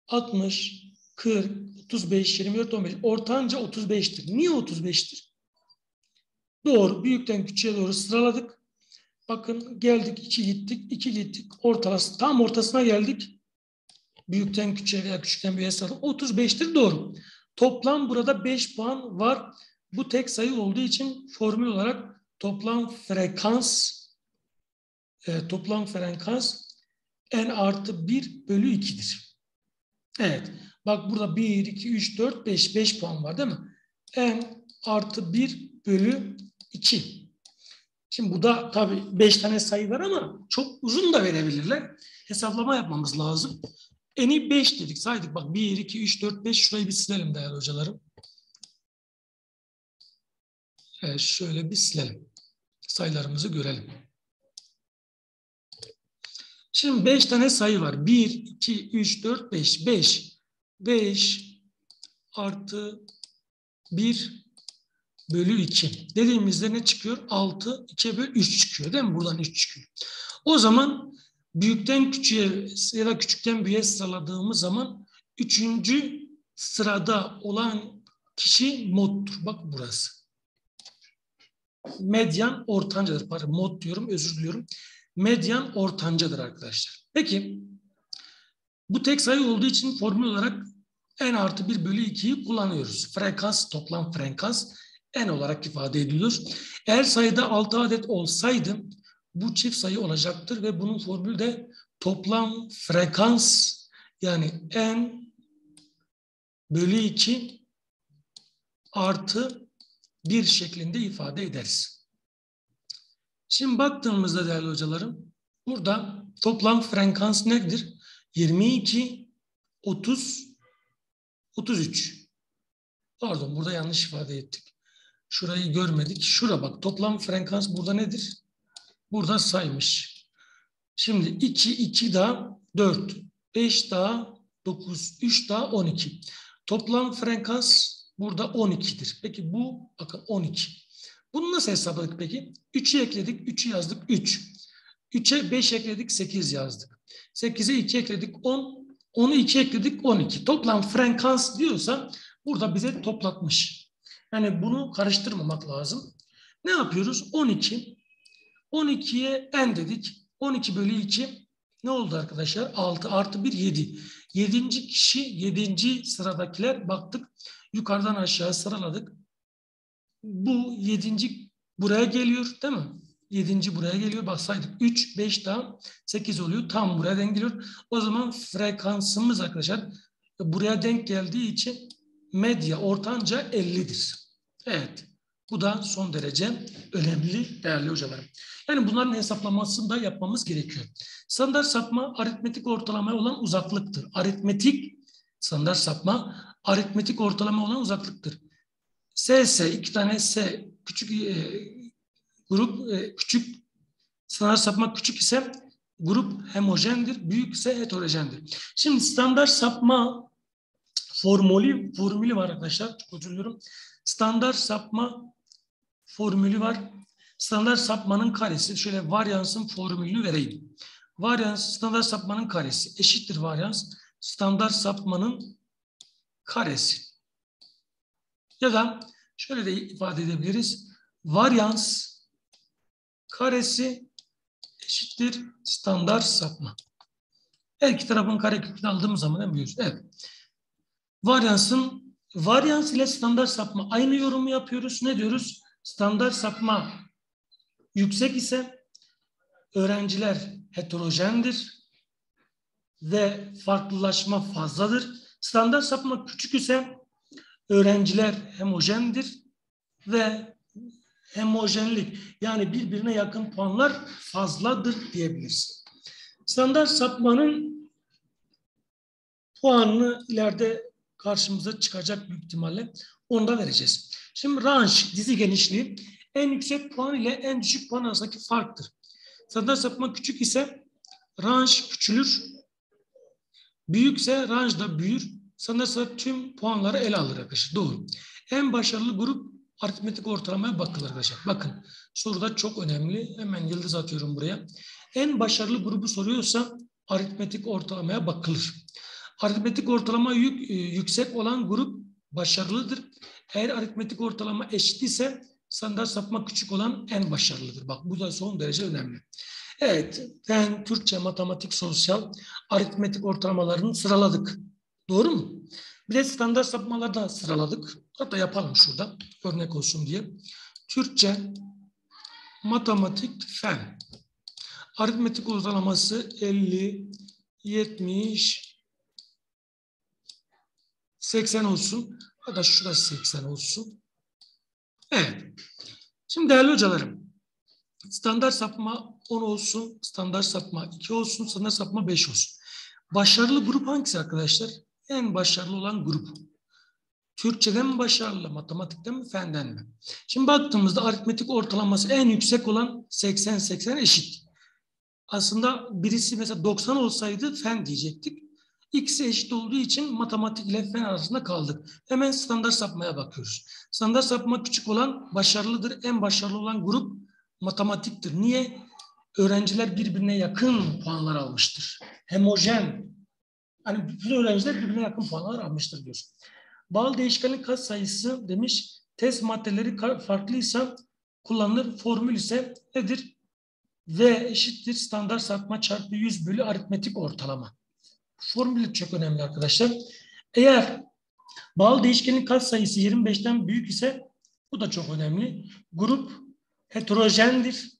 60, 40, 35, 24, 15. Ortanca 35'tir. Niye 35'tir? Doğru. Büyükten küçüğe doğru sıraladık. Bakın geldik 2 gittik. Ortası, tam ortasına geldik. Büyükten küçüğe veya küçükten büyüğe sıraladık. 35'tir doğru. Toplam burada 5 puan var. Bu tek sayı olduğu için formül olarak toplam frekans n artı 1 bölü 2'dir. Evet. Bak burada 1, 2, 3, 4, 5. 5 puan var değil mi? n artı 1 bölü 2. Şimdi bu da tabii 5 tane sayı var ama çok uzun da verebilirler. Hesaplama yapmamız lazım. N'i 5 dedik. Saydık. Bak 1, 2, 3, 4, 5. Şurayı bir silelim değerli hocalarım. Evet, şöyle bir silelim. Sayılarımızı görelim. Şimdi 5 tane sayı var. 1, 2, 3, 4, 5. 5 artı 1 bölü 2. Dediğimizde ne çıkıyor? 6, 2'ye bölü 3 çıkıyor değil mi? Buradan 3 çıkıyor. O zaman büyükten küçüğe ya da küçükten büyüğe sıraladığımız zaman 3. sırada olan kişi moddur. Bak burası. Medyan ortancadır. Pardon, mod diyorum, özür diliyorum. Medyan ortancadır arkadaşlar. Peki bu tek sayı olduğu için formül olarak n artı 1 bölü 2'yi kullanıyoruz. Frekans, toplam frekans n olarak ifade ediliyor. Eğer sayıda 6 adet olsaydı bu çift sayı olacaktır ve bunun formülü de toplam frekans yani n bölü 2 artı 1 şeklinde ifade ederiz. Şimdi baktığımızda değerli hocalarım burada toplam frekans nedir? 22, 30, 33. Pardon burada yanlış ifade ettik. Şurayı görmedik. Şura bak toplam frekans burada nedir? Burada saymış. Şimdi 2, 2 daha 4, 5 daha 9, 3 daha 12. Toplam frekans burada 12'dir. Peki bu bakın 12. Bunu nasıl hesapladık peki? 3'ü ekledik, 3'ü yazdık 3. 3'e 5 ekledik, 8 yazdık. 8'e 2 ekledik 10. 10'u 2 ekledik 12. Toplam frekans diyorsa burada bize toplatmış. Yani bunu karıştırmamak lazım. Ne yapıyoruz? 12. 12'ye n dedik. 12 bölü 2 ne oldu arkadaşlar? 6 artı 1 7. 7. kişi 7. sıradakiler baktık. Yukarıdan aşağı sıraladık. Bu 7. buraya geliyor değil mi? 7. buraya geliyor. Baksaydık 3, 5 daha 8 oluyor. Tam buraya denk geliyor. O zaman frekansımız arkadaşlar buraya denk geldiği için medya ortanca 50'dir. Evet. Bu da son derece önemli değerli hocalarım. Yani bunların hesaplamasını da yapmamız gerekiyor. Standart sapma aritmetik ortalama olan uzaklıktır. Standart sapma aritmetik ortalama olan uzaklıktır. SS, iki tane S küçük grup küçük, standart sapma küçük ise grup homojendir, büyük ise heterojendir. Şimdi standart sapma formülü var arkadaşlar. Çok özür diliyorum. Standart sapma formülü var. Standart sapmanın karesi, şöyle varyansın formülünü vereyim. Varyans standart sapmanın karesi eşittir varyans standart sapmanın karesi. Ya da şöyle de ifade edebiliriz. Varyans karesi eşittir standart sapma. Her iki tarafın karekökünü aldığımız zaman ne biliyoruz? Evet. Varyans ile standart sapma aynı yorumu yapıyoruz. Ne diyoruz? Standart sapma yüksek ise öğrenciler heterojendir ve farklılaşma fazladır. Standart sapma küçük ise öğrenciler homojendir ve homojenlik, yani birbirine yakın puanlar fazladır diyebilirsin. Standart sapmanın puanını ileride karşımıza çıkacak büyük ihtimalle. Onu da vereceğiz. Şimdi range, dizi genişliği en yüksek puan ile en düşük puan arasındaki farktır. Standart sapma küçük ise range küçülür. Büyükse range da büyür. Standart sapma tüm puanları ele alır arkadaşlar. Doğru. En başarılı grup aritmetik ortalamaya bakılır arkadaşlar. Bakın soruda çok önemli. Hemen yıldız atıyorum buraya. En başarılı grubu soruyorsa aritmetik ortalamaya bakılır. Aritmetik ortalama yüksek olan grup başarılıdır. Eğer aritmetik ortalama eşit ise standart sapma küçük olan en başarılıdır. Bak bu da son derece önemli. Evet, ben Türkçe, matematik, sosyal aritmetik ortalamalarını sıraladık. Doğru mu? Bir de standart sapmaları da sıraladık. Hatta yapalım şurada örnek olsun diye. Türkçe, matematik, fen. Aritmetik ortalaması 50, 70, 80 olsun. Hatta şurası 80 olsun. Evet. Şimdi değerli hocalarım, standart sapma 10 olsun, standart sapma 2 olsun, standart sapma 5 olsun. Başarılı grup hangisi arkadaşlar? En başarılı olan grup. Türkçeden mi başarılı, matematikten mi, fenden mi? Şimdi baktığımızda aritmetik ortalaması en yüksek olan 80-80 eşit. Aslında birisi mesela 90 olsaydı fen diyecektik. İkisi eşit olduğu için matematik ile fen arasında kaldık. Hemen standart sapmaya bakıyoruz. Standart sapma küçük olan başarılıdır. En başarılı olan grup matematiktir. Niye? Öğrenciler birbirine yakın puanlar almıştır. Homojen. Yani bütün öğrenciler birbirine yakın puanlar almıştır diyor. Bağlı değişkenin katsayısı demiş. Test maddeleri farklıysa kullanılır. Formül ise nedir? V eşittir standart sapma çarpı 100 bölü aritmetik ortalama. Formül çok önemli arkadaşlar. Eğer bağlı değişkenin katsayısı 25'ten büyük ise, bu da çok önemli, grup heterojendir.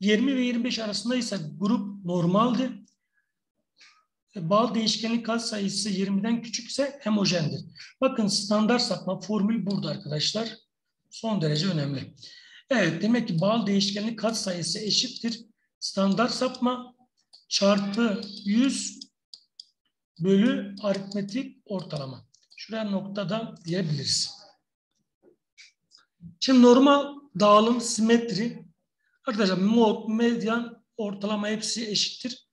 20 ve 25 arasında ise grup normaldir. Bağlı değişkenlik katsayısı 20'den küçükse homojendir. Bakın standart sapma formülü burada arkadaşlar. Son derece önemli. Evet, demek ki bağlı değişkenlik katsayısı eşittir standart sapma çarpı 100 bölü aritmetik ortalama. Şuraya noktada diyebiliriz. Şimdi normal dağılım, simetri. Arkadaşlar mod, medyan, ortalama hepsi eşittir.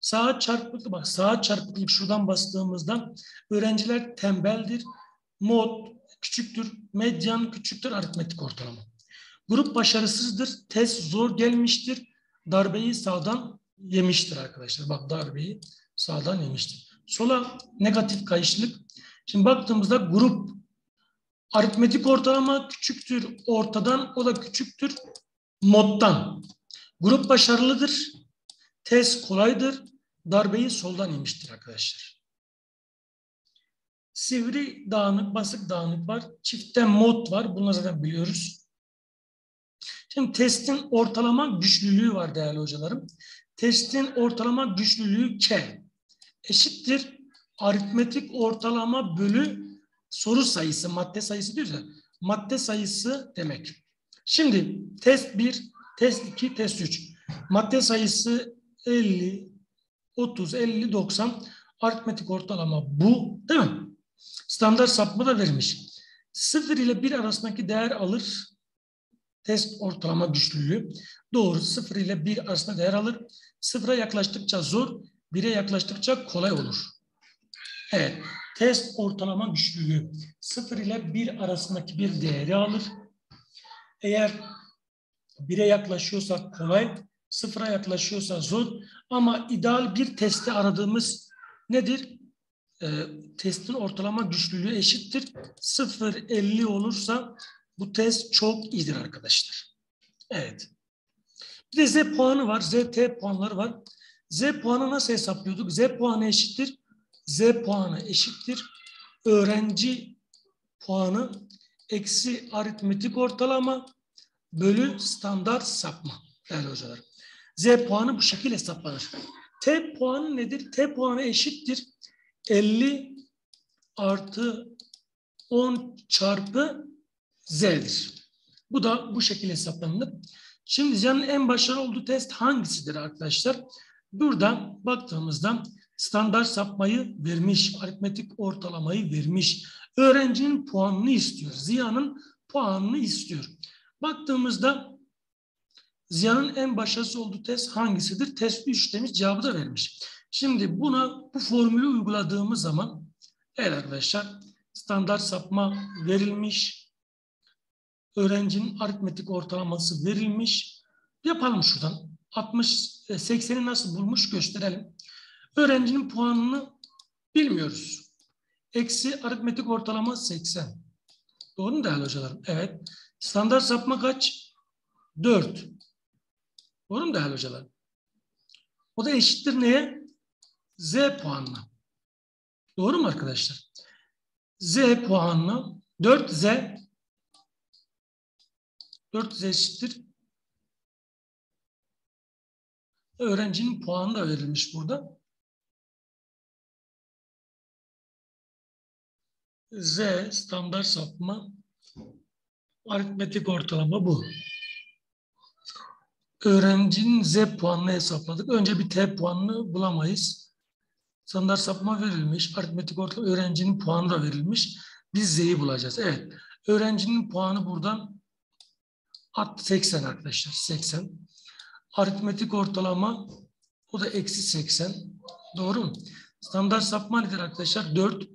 Sağa çarpıklık, bak sağa çarpıklık şuradan bastığımızda öğrenciler tembeldir. Mod küçüktür, medyan küçüktür, aritmetik ortalama. Grup başarısızdır, test zor gelmiştir, darbeyi sağdan yemiştir arkadaşlar. Bak darbeyi sağdan yemiştir. Sola negatif kayışlık. Şimdi baktığımızda grup aritmetik ortalama küçüktür, ortadan o da küçüktür. Moddan. Grup başarılıdır. Test kolaydır. Darbeyi soldan yemiştir arkadaşlar. Sivri dağınık, basık dağınık var. Çiftte mod var. Bunu zaten biliyoruz. Şimdi testin ortalama güçlülüğü var değerli hocalarım. Testin ortalama güçlülüğü K eşittir aritmetik ortalama bölü soru sayısı, madde sayısı diyoruz ya. madde sayısı demek. Şimdi test 1, test 2, test 3. Madde sayısı 50, 30, 50, 90. Aritmetik ortalama bu, değil mi? Standart sapma da vermiş. 0 ile 1 arasındaki değer alır. Test ortalama güçlülüğü. Doğru, 0 ile 1 arasında değer alır. 0'a yaklaştıkça zor, 1'e yaklaştıkça kolay olur. Evet, test ortalama güçlülüğü 0 ile 1 arasındaki bir değeri alır. Eğer 1'e yaklaşıyorsa kolay, 0'a yaklaşıyorsa zor. Ama ideal bir testi aradığımız nedir? Testin ortalama güçlülüğü eşittir. 0,50 olursa bu test çok iyidir arkadaşlar. Evet. Bir de Z puanı var. ZT puanları var. Z puanı nasıl hesaplıyorduk? Z puanı eşittir. Z puanı eşittir. Öğrenci puanı eksi aritmetik ortalama bölü standart sapma. Değerli hocalar. Z puanı bu şekilde hesaplanır. T puanı nedir? T puanı eşittir. 50 artı 10 çarpı Z'dir. Bu da bu şekilde hesaplanır. Şimdi Z'nin en başarılı olduğu test hangisidir arkadaşlar? Burada baktığımızda standart sapmayı vermiş, aritmetik ortalamayı vermiş. Öğrencinin puanını istiyor, Ziya'nın puanını istiyor. Baktığımızda Ziya'nın en başarılı olduğu test hangisidir? Test 3 demiş, cevabı da vermiş. Şimdi buna bu formülü uyguladığımız zaman, evet arkadaşlar, standart sapma verilmiş, öğrencinin aritmetik ortalaması verilmiş. Yapalım şuradan. 60, 80'i nasıl bulmuş gösterelim. Öğrencinin puanını bilmiyoruz. Eksi aritmetik ortalama 80. Doğru mu değerli hocalarım? Evet. Standart sapma kaç? 4. Doğru mu değerli hocalarım? O da eşittir neye? Z puanına. Doğru mu arkadaşlar? Z puanına 4Z eşittir. Öğrencinin puanı da verilmiş burada. Z standart sapma aritmetik ortalama bu. Öğrencinin Z puanını hesapladık. Önce bir T puanını bulamayız. Standart sapma verilmiş. Aritmetik ortalama öğrencinin puanı da verilmiş. Biz Z'yi bulacağız. Evet. Öğrencinin puanı buradan 80 arkadaşlar. 80. Aritmetik ortalama o da eksi 80. Doğru mu? Standart sapma nedir arkadaşlar? 4.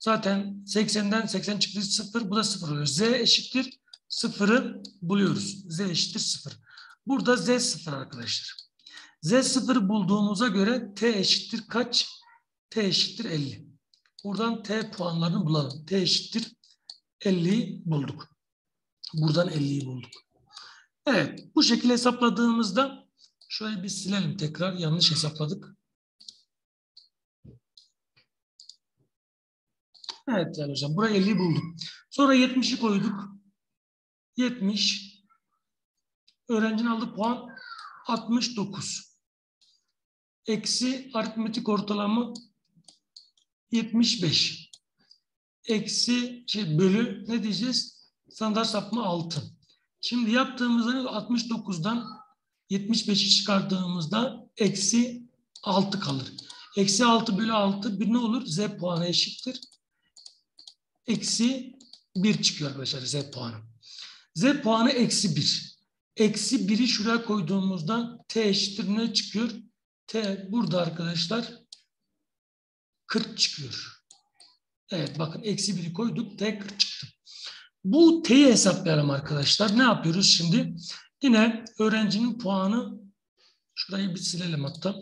Zaten 80'den 80 çıktı 0. Bu da 0 oluyor. Z eşittir 0'ı buluyoruz. Z eşittir 0. Burada Z0 arkadaşlar. Z0 bulduğumuza göre T eşittir kaç? T eşittir 50. Buradan T puanlarını bulalım. T eşittir 50'yi bulduk. Buradan 50'yi bulduk. Evet. Bu şekilde hesapladığımızda şöyle bir silelim tekrar. Yanlış hesapladık. Evet yani hocam. Buraya 50'yi bulduk. Sonra 70'i koyduk. 70. Öğrencinin aldığı puan 69. Eksi aritmetik ortalama 75. Eksi bölü ne diyeceğiz? Standart sapma 6. Şimdi yaptığımızda 69'dan 75'i çıkardığımızda eksi 6 kalır. Eksi 6 bölü 6 bir ne olur? Z puanı eşittir. Eksi 1 çıkıyor arkadaşlar Z puanı. Z puanı eksi 1. Eksi 1'i şuraya koyduğumuzda T eşittir ne çıkıyor? T burada arkadaşlar 40 çıkıyor. Evet bakın eksi 1'i koyduk T 40 çıktı. Bu T'yi hesaplayalım arkadaşlar. Ne yapıyoruz şimdi? Yine öğrencinin puanı şurayı bir silelim hatta.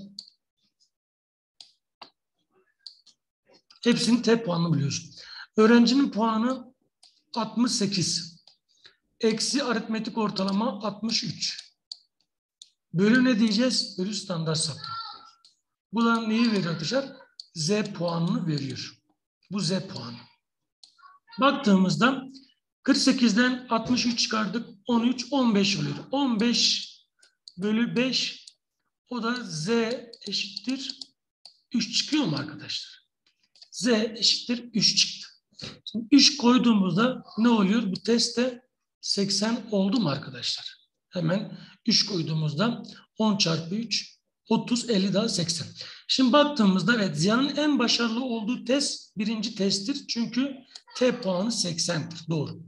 Hepsinin T puanını biliyorsun. Öğrencinin puanı 68. Eksi aritmetik ortalama 63. Bölü ne diyeceğiz? Bölü standart sapma. Bu da neyi veriyor arkadaşlar? Z puanını veriyor. Bu Z puanı. Baktığımızda 48'den 63 çıkardık. 13, 15 oluyor. 15 bölü 5 o da Z eşittir 3 çıkıyor mu arkadaşlar? Z eşittir 3 çıktı. Şimdi 3 koyduğumuzda ne oluyor? Bu testte 80 oldu mu arkadaşlar? Hemen 3 koyduğumuzda 10 çarpı 3, 30, 50 daha 80. Şimdi baktığımızda evet, Ziya'nın en başarılı olduğu test birinci testtir. Çünkü T puanı 80'tir. Doğru.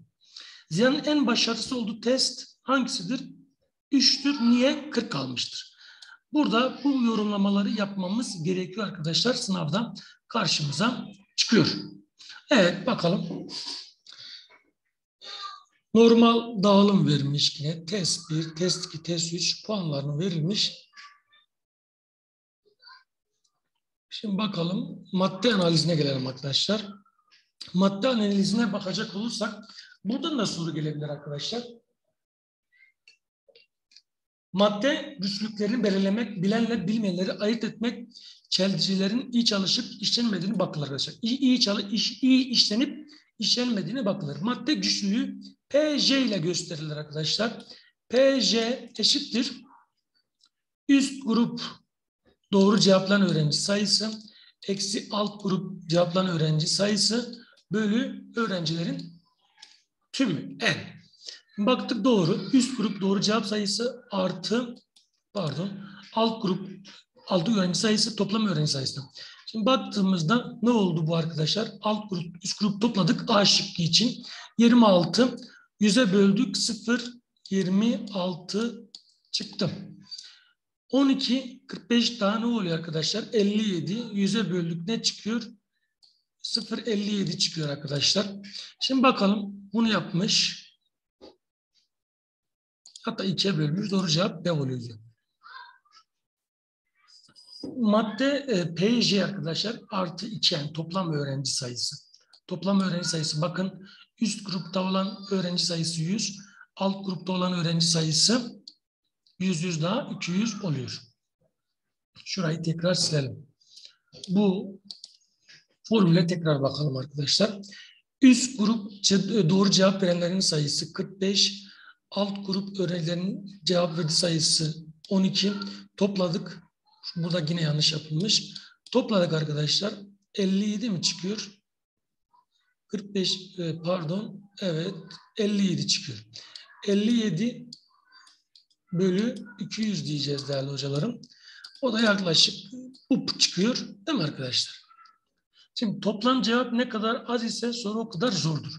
Ziya'nın en başarısız olduğu test hangisidir? 3'tür. Niye? 40 almıştır. Burada bu yorumlamaları yapmamız gerekiyor arkadaşlar. Sınavda karşımıza çıkıyor. Evet, bakalım. Normal dağılım verilmiş yine. Test 1, test 2, test 3 puanlarının verilmiş. Şimdi bakalım madde analizine gelelim arkadaşlar. Madde analizine bakacak olursak buradan da soru gelebilir arkadaşlar. Madde güçlüklerini belirlemek, bilenle bilmeyenleri ayırt etmek, çelicilerin iyi çalışıp işlenmediğini bakılır arkadaşlar. İyi işlenip işlenmediğine bakılır. Madde güçlüğü PJ ile gösterilir arkadaşlar. PJ eşittir üst grup doğru cevaplayan öğrenci sayısı eksi alt grup cevaplayan öğrenci sayısı bölü öğrencilerin tümü. Evet. Baktık doğru. Üst grup doğru cevap sayısı artı alt grup öğrenci sayısı toplam öğrenci sayısı. Şimdi baktığımızda ne oldu bu arkadaşlar? Alt grup üst grup topladık A şıkkı için. 26 100'e böldük 0 26 çıktı. 12 45 daha ne oluyor arkadaşlar? 57 100'e böldük ne çıkıyor? 0 57 çıkıyor arkadaşlar. Şimdi bakalım bunu yapmış. Hatta 2'ye bölmüş. Doğru cevap B oluyor. Madde PJ arkadaşlar artı 2 yani toplam öğrenci sayısı. Toplam öğrenci sayısı bakın üst grupta olan öğrenci sayısı 100. Alt grupta olan öğrenci sayısı 100 daha 200 oluyor. Şurayı tekrar silelim. Bu formüle tekrar bakalım arkadaşlar. Üst grup doğru cevap verenlerin sayısı 45. Alt grup öğrencilerin cevap verdiği sayısı 12. Topladık. Burada yine yanlış yapılmış. Topladık arkadaşlar. 57 mi çıkıyor? 45 pardon. Evet. 57 çıkıyor. 57 bölü 200 diyeceğiz değerli hocalarım. O da yaklaşık up çıkıyor. Değil mi arkadaşlar? Şimdi toplam cevap ne kadar az ise soru o kadar zordur.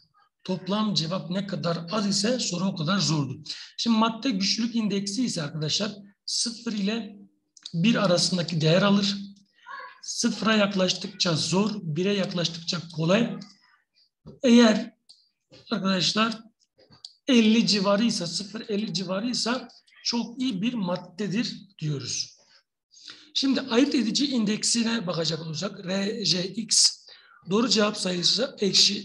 Toplam cevap ne kadar az ise soru o kadar zordur. Şimdi madde güçlülük indeksi ise arkadaşlar 0 ile 1 arasındaki değer alır. 0'a yaklaştıkça zor, 1'e yaklaştıkça kolay. Eğer arkadaşlar 50 civarıysa, 0-50 civarıysa çok iyi bir maddedir diyoruz. Şimdi ayırt edici indeksine bakacak olursak RJX. Doğru cevap sayısı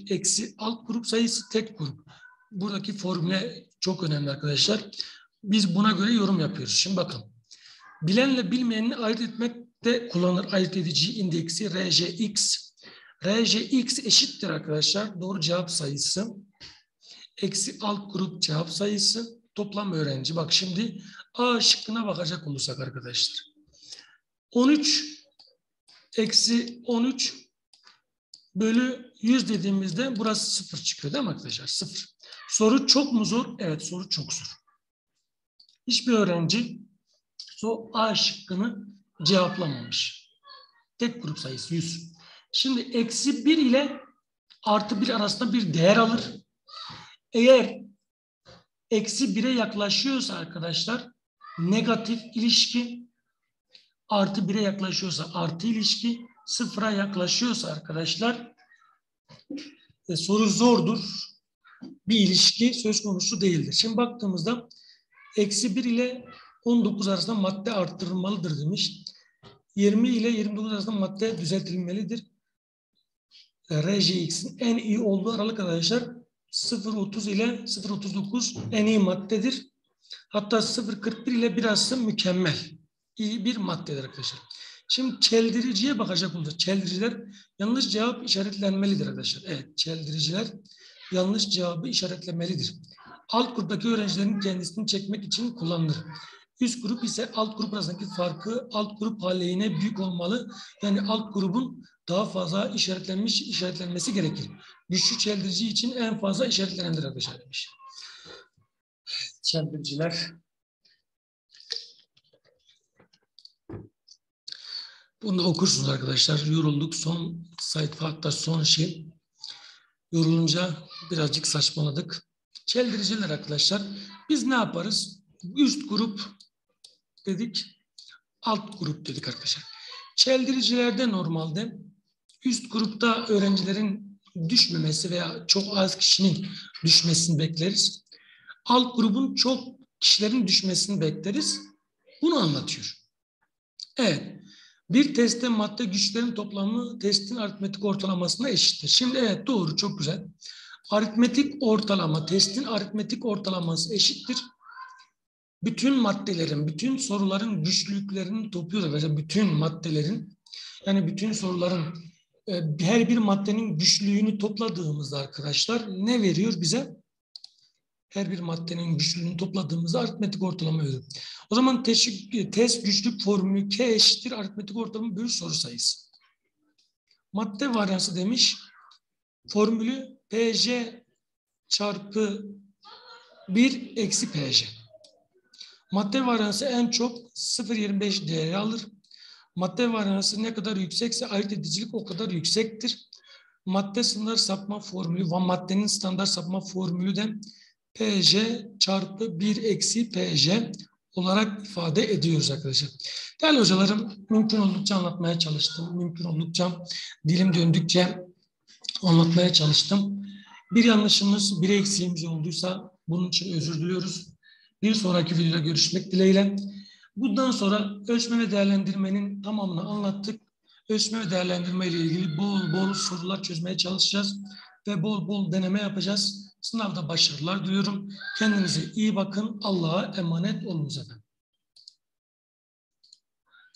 eksi alt grup sayısı tek grup. Buradaki formüle çok önemli arkadaşlar. Biz buna göre yorum yapıyoruz. Şimdi bakın. Bilenle bilmeyenini ayırt etmekte kullanılır ayırt edici indeksi RJX. RJX eşittir arkadaşlar. Doğru cevap sayısı eksi alt grup cevap sayısı toplam öğrenci. Bak şimdi A şıkkına bakacak olursak arkadaşlar. 13 eksi 13 bölü 100 dediğimizde burası 0 çıkıyor değil mi arkadaşlar? 0. Soru çok mu zor? Evet, soru çok zor. Hiçbir öğrenci A şıkkını cevaplamamış. Tek grup sayısı 100. Şimdi eksi 1 ile artı 1 arasında bir değer alır. Eğer eksi 1'e yaklaşıyorsa arkadaşlar negatif ilişki, artı 1'e yaklaşıyorsa artı ilişki, 0'a yaklaşıyorsa arkadaşlar soru zordur. Bir ilişki söz konusu değildir. Şimdi baktığımızda eksi 1 ile 19 arasında madde arttırılmalıdır demiş. 20 ile 29 arasında madde düzeltilmelidir. RJX'in en iyi olduğu aralık arkadaşlar 0.30 ile 0.39 en iyi maddedir. Hatta 0.41 ile birası mükemmel. İyi bir maddedir arkadaşlar. Şimdi çeldiriciye bakacak olursak çeldiriciler yanlış cevap işaretlenmelidir arkadaşlar. Evet, çeldiriciler yanlış cevabı işaretlemelidir. Alt gruptaki öğrencilerin kendisini çekmek için kullanılır. Üst grup ise alt grup arasındaki farkı alt grup aleyhine büyük olmalı. Yani alt grubun daha fazla işaretlenmesi gerekir. Güçlü çeldirici için en fazla işaretlenendir arkadaşlar demiş. Çeldiriciler. Bunu da okursunuz arkadaşlar. Yorulduk. Son sayfa, hatta son şey. Yorulunca birazcık saçmaladık. Çeldiriciler arkadaşlar. Biz ne yaparız? Üst grup dedik. Alt grup dedik arkadaşlar. Çeldiricilerde normalde üst grupta öğrencilerin düşmemesi veya çok az kişinin düşmesini bekleriz. Alt grubun çok kişilerin düşmesini bekleriz. Bunu anlatıyor. Evet. Bir testte madde güçlerin toplamı testin aritmetik ortalamasına eşittir. Şimdi evet, doğru, çok güzel. Aritmetik ortalama, testin aritmetik ortalaması eşittir. Bütün maddelerin, bütün soruların güçlüklerini topluyoruz arkadaşlar. Bütün maddelerin, yani bütün soruların, her bir maddenin güçlüğünü topladığımızda arkadaşlar ne veriyor bize? Her bir maddenin güçlüğünü topladığımızda aritmetik ortalama veriyor. O zaman test güçlük formülü K eşittir aritmetik ortalama bölü soru sayısı. Madde varyansı demiş. Formülü PJ çarpı 1 eksi PJ. Madde varyansı en çok 0,25 değeri alır. Madde varyansı ne kadar yüksekse ayırt edicilik o kadar yüksektir. Madde standart sapma formülü ve maddenin standart sapma formülü de PJ çarpı 1 eksi PJ olarak ifade ediyoruz arkadaşlar. Değerli hocalarım, mümkün oldukça anlatmaya çalıştım. Mümkün oldukça dilim döndükçe anlatmaya çalıştım. Bir yanlışımız, bir eksiğimiz olduysa bunun için özür diliyoruz. Bir sonraki videoda görüşmek dileğiyle. Bundan sonra ölçme ve değerlendirmenin tamamını anlattık. Ölçme ve değerlendirme ile ilgili bol bol sorular çözmeye çalışacağız ve bol bol deneme yapacağız. Sınavda başarılar diliyorum. Kendinize iyi bakın. Allah'a emanet olunuz efendim.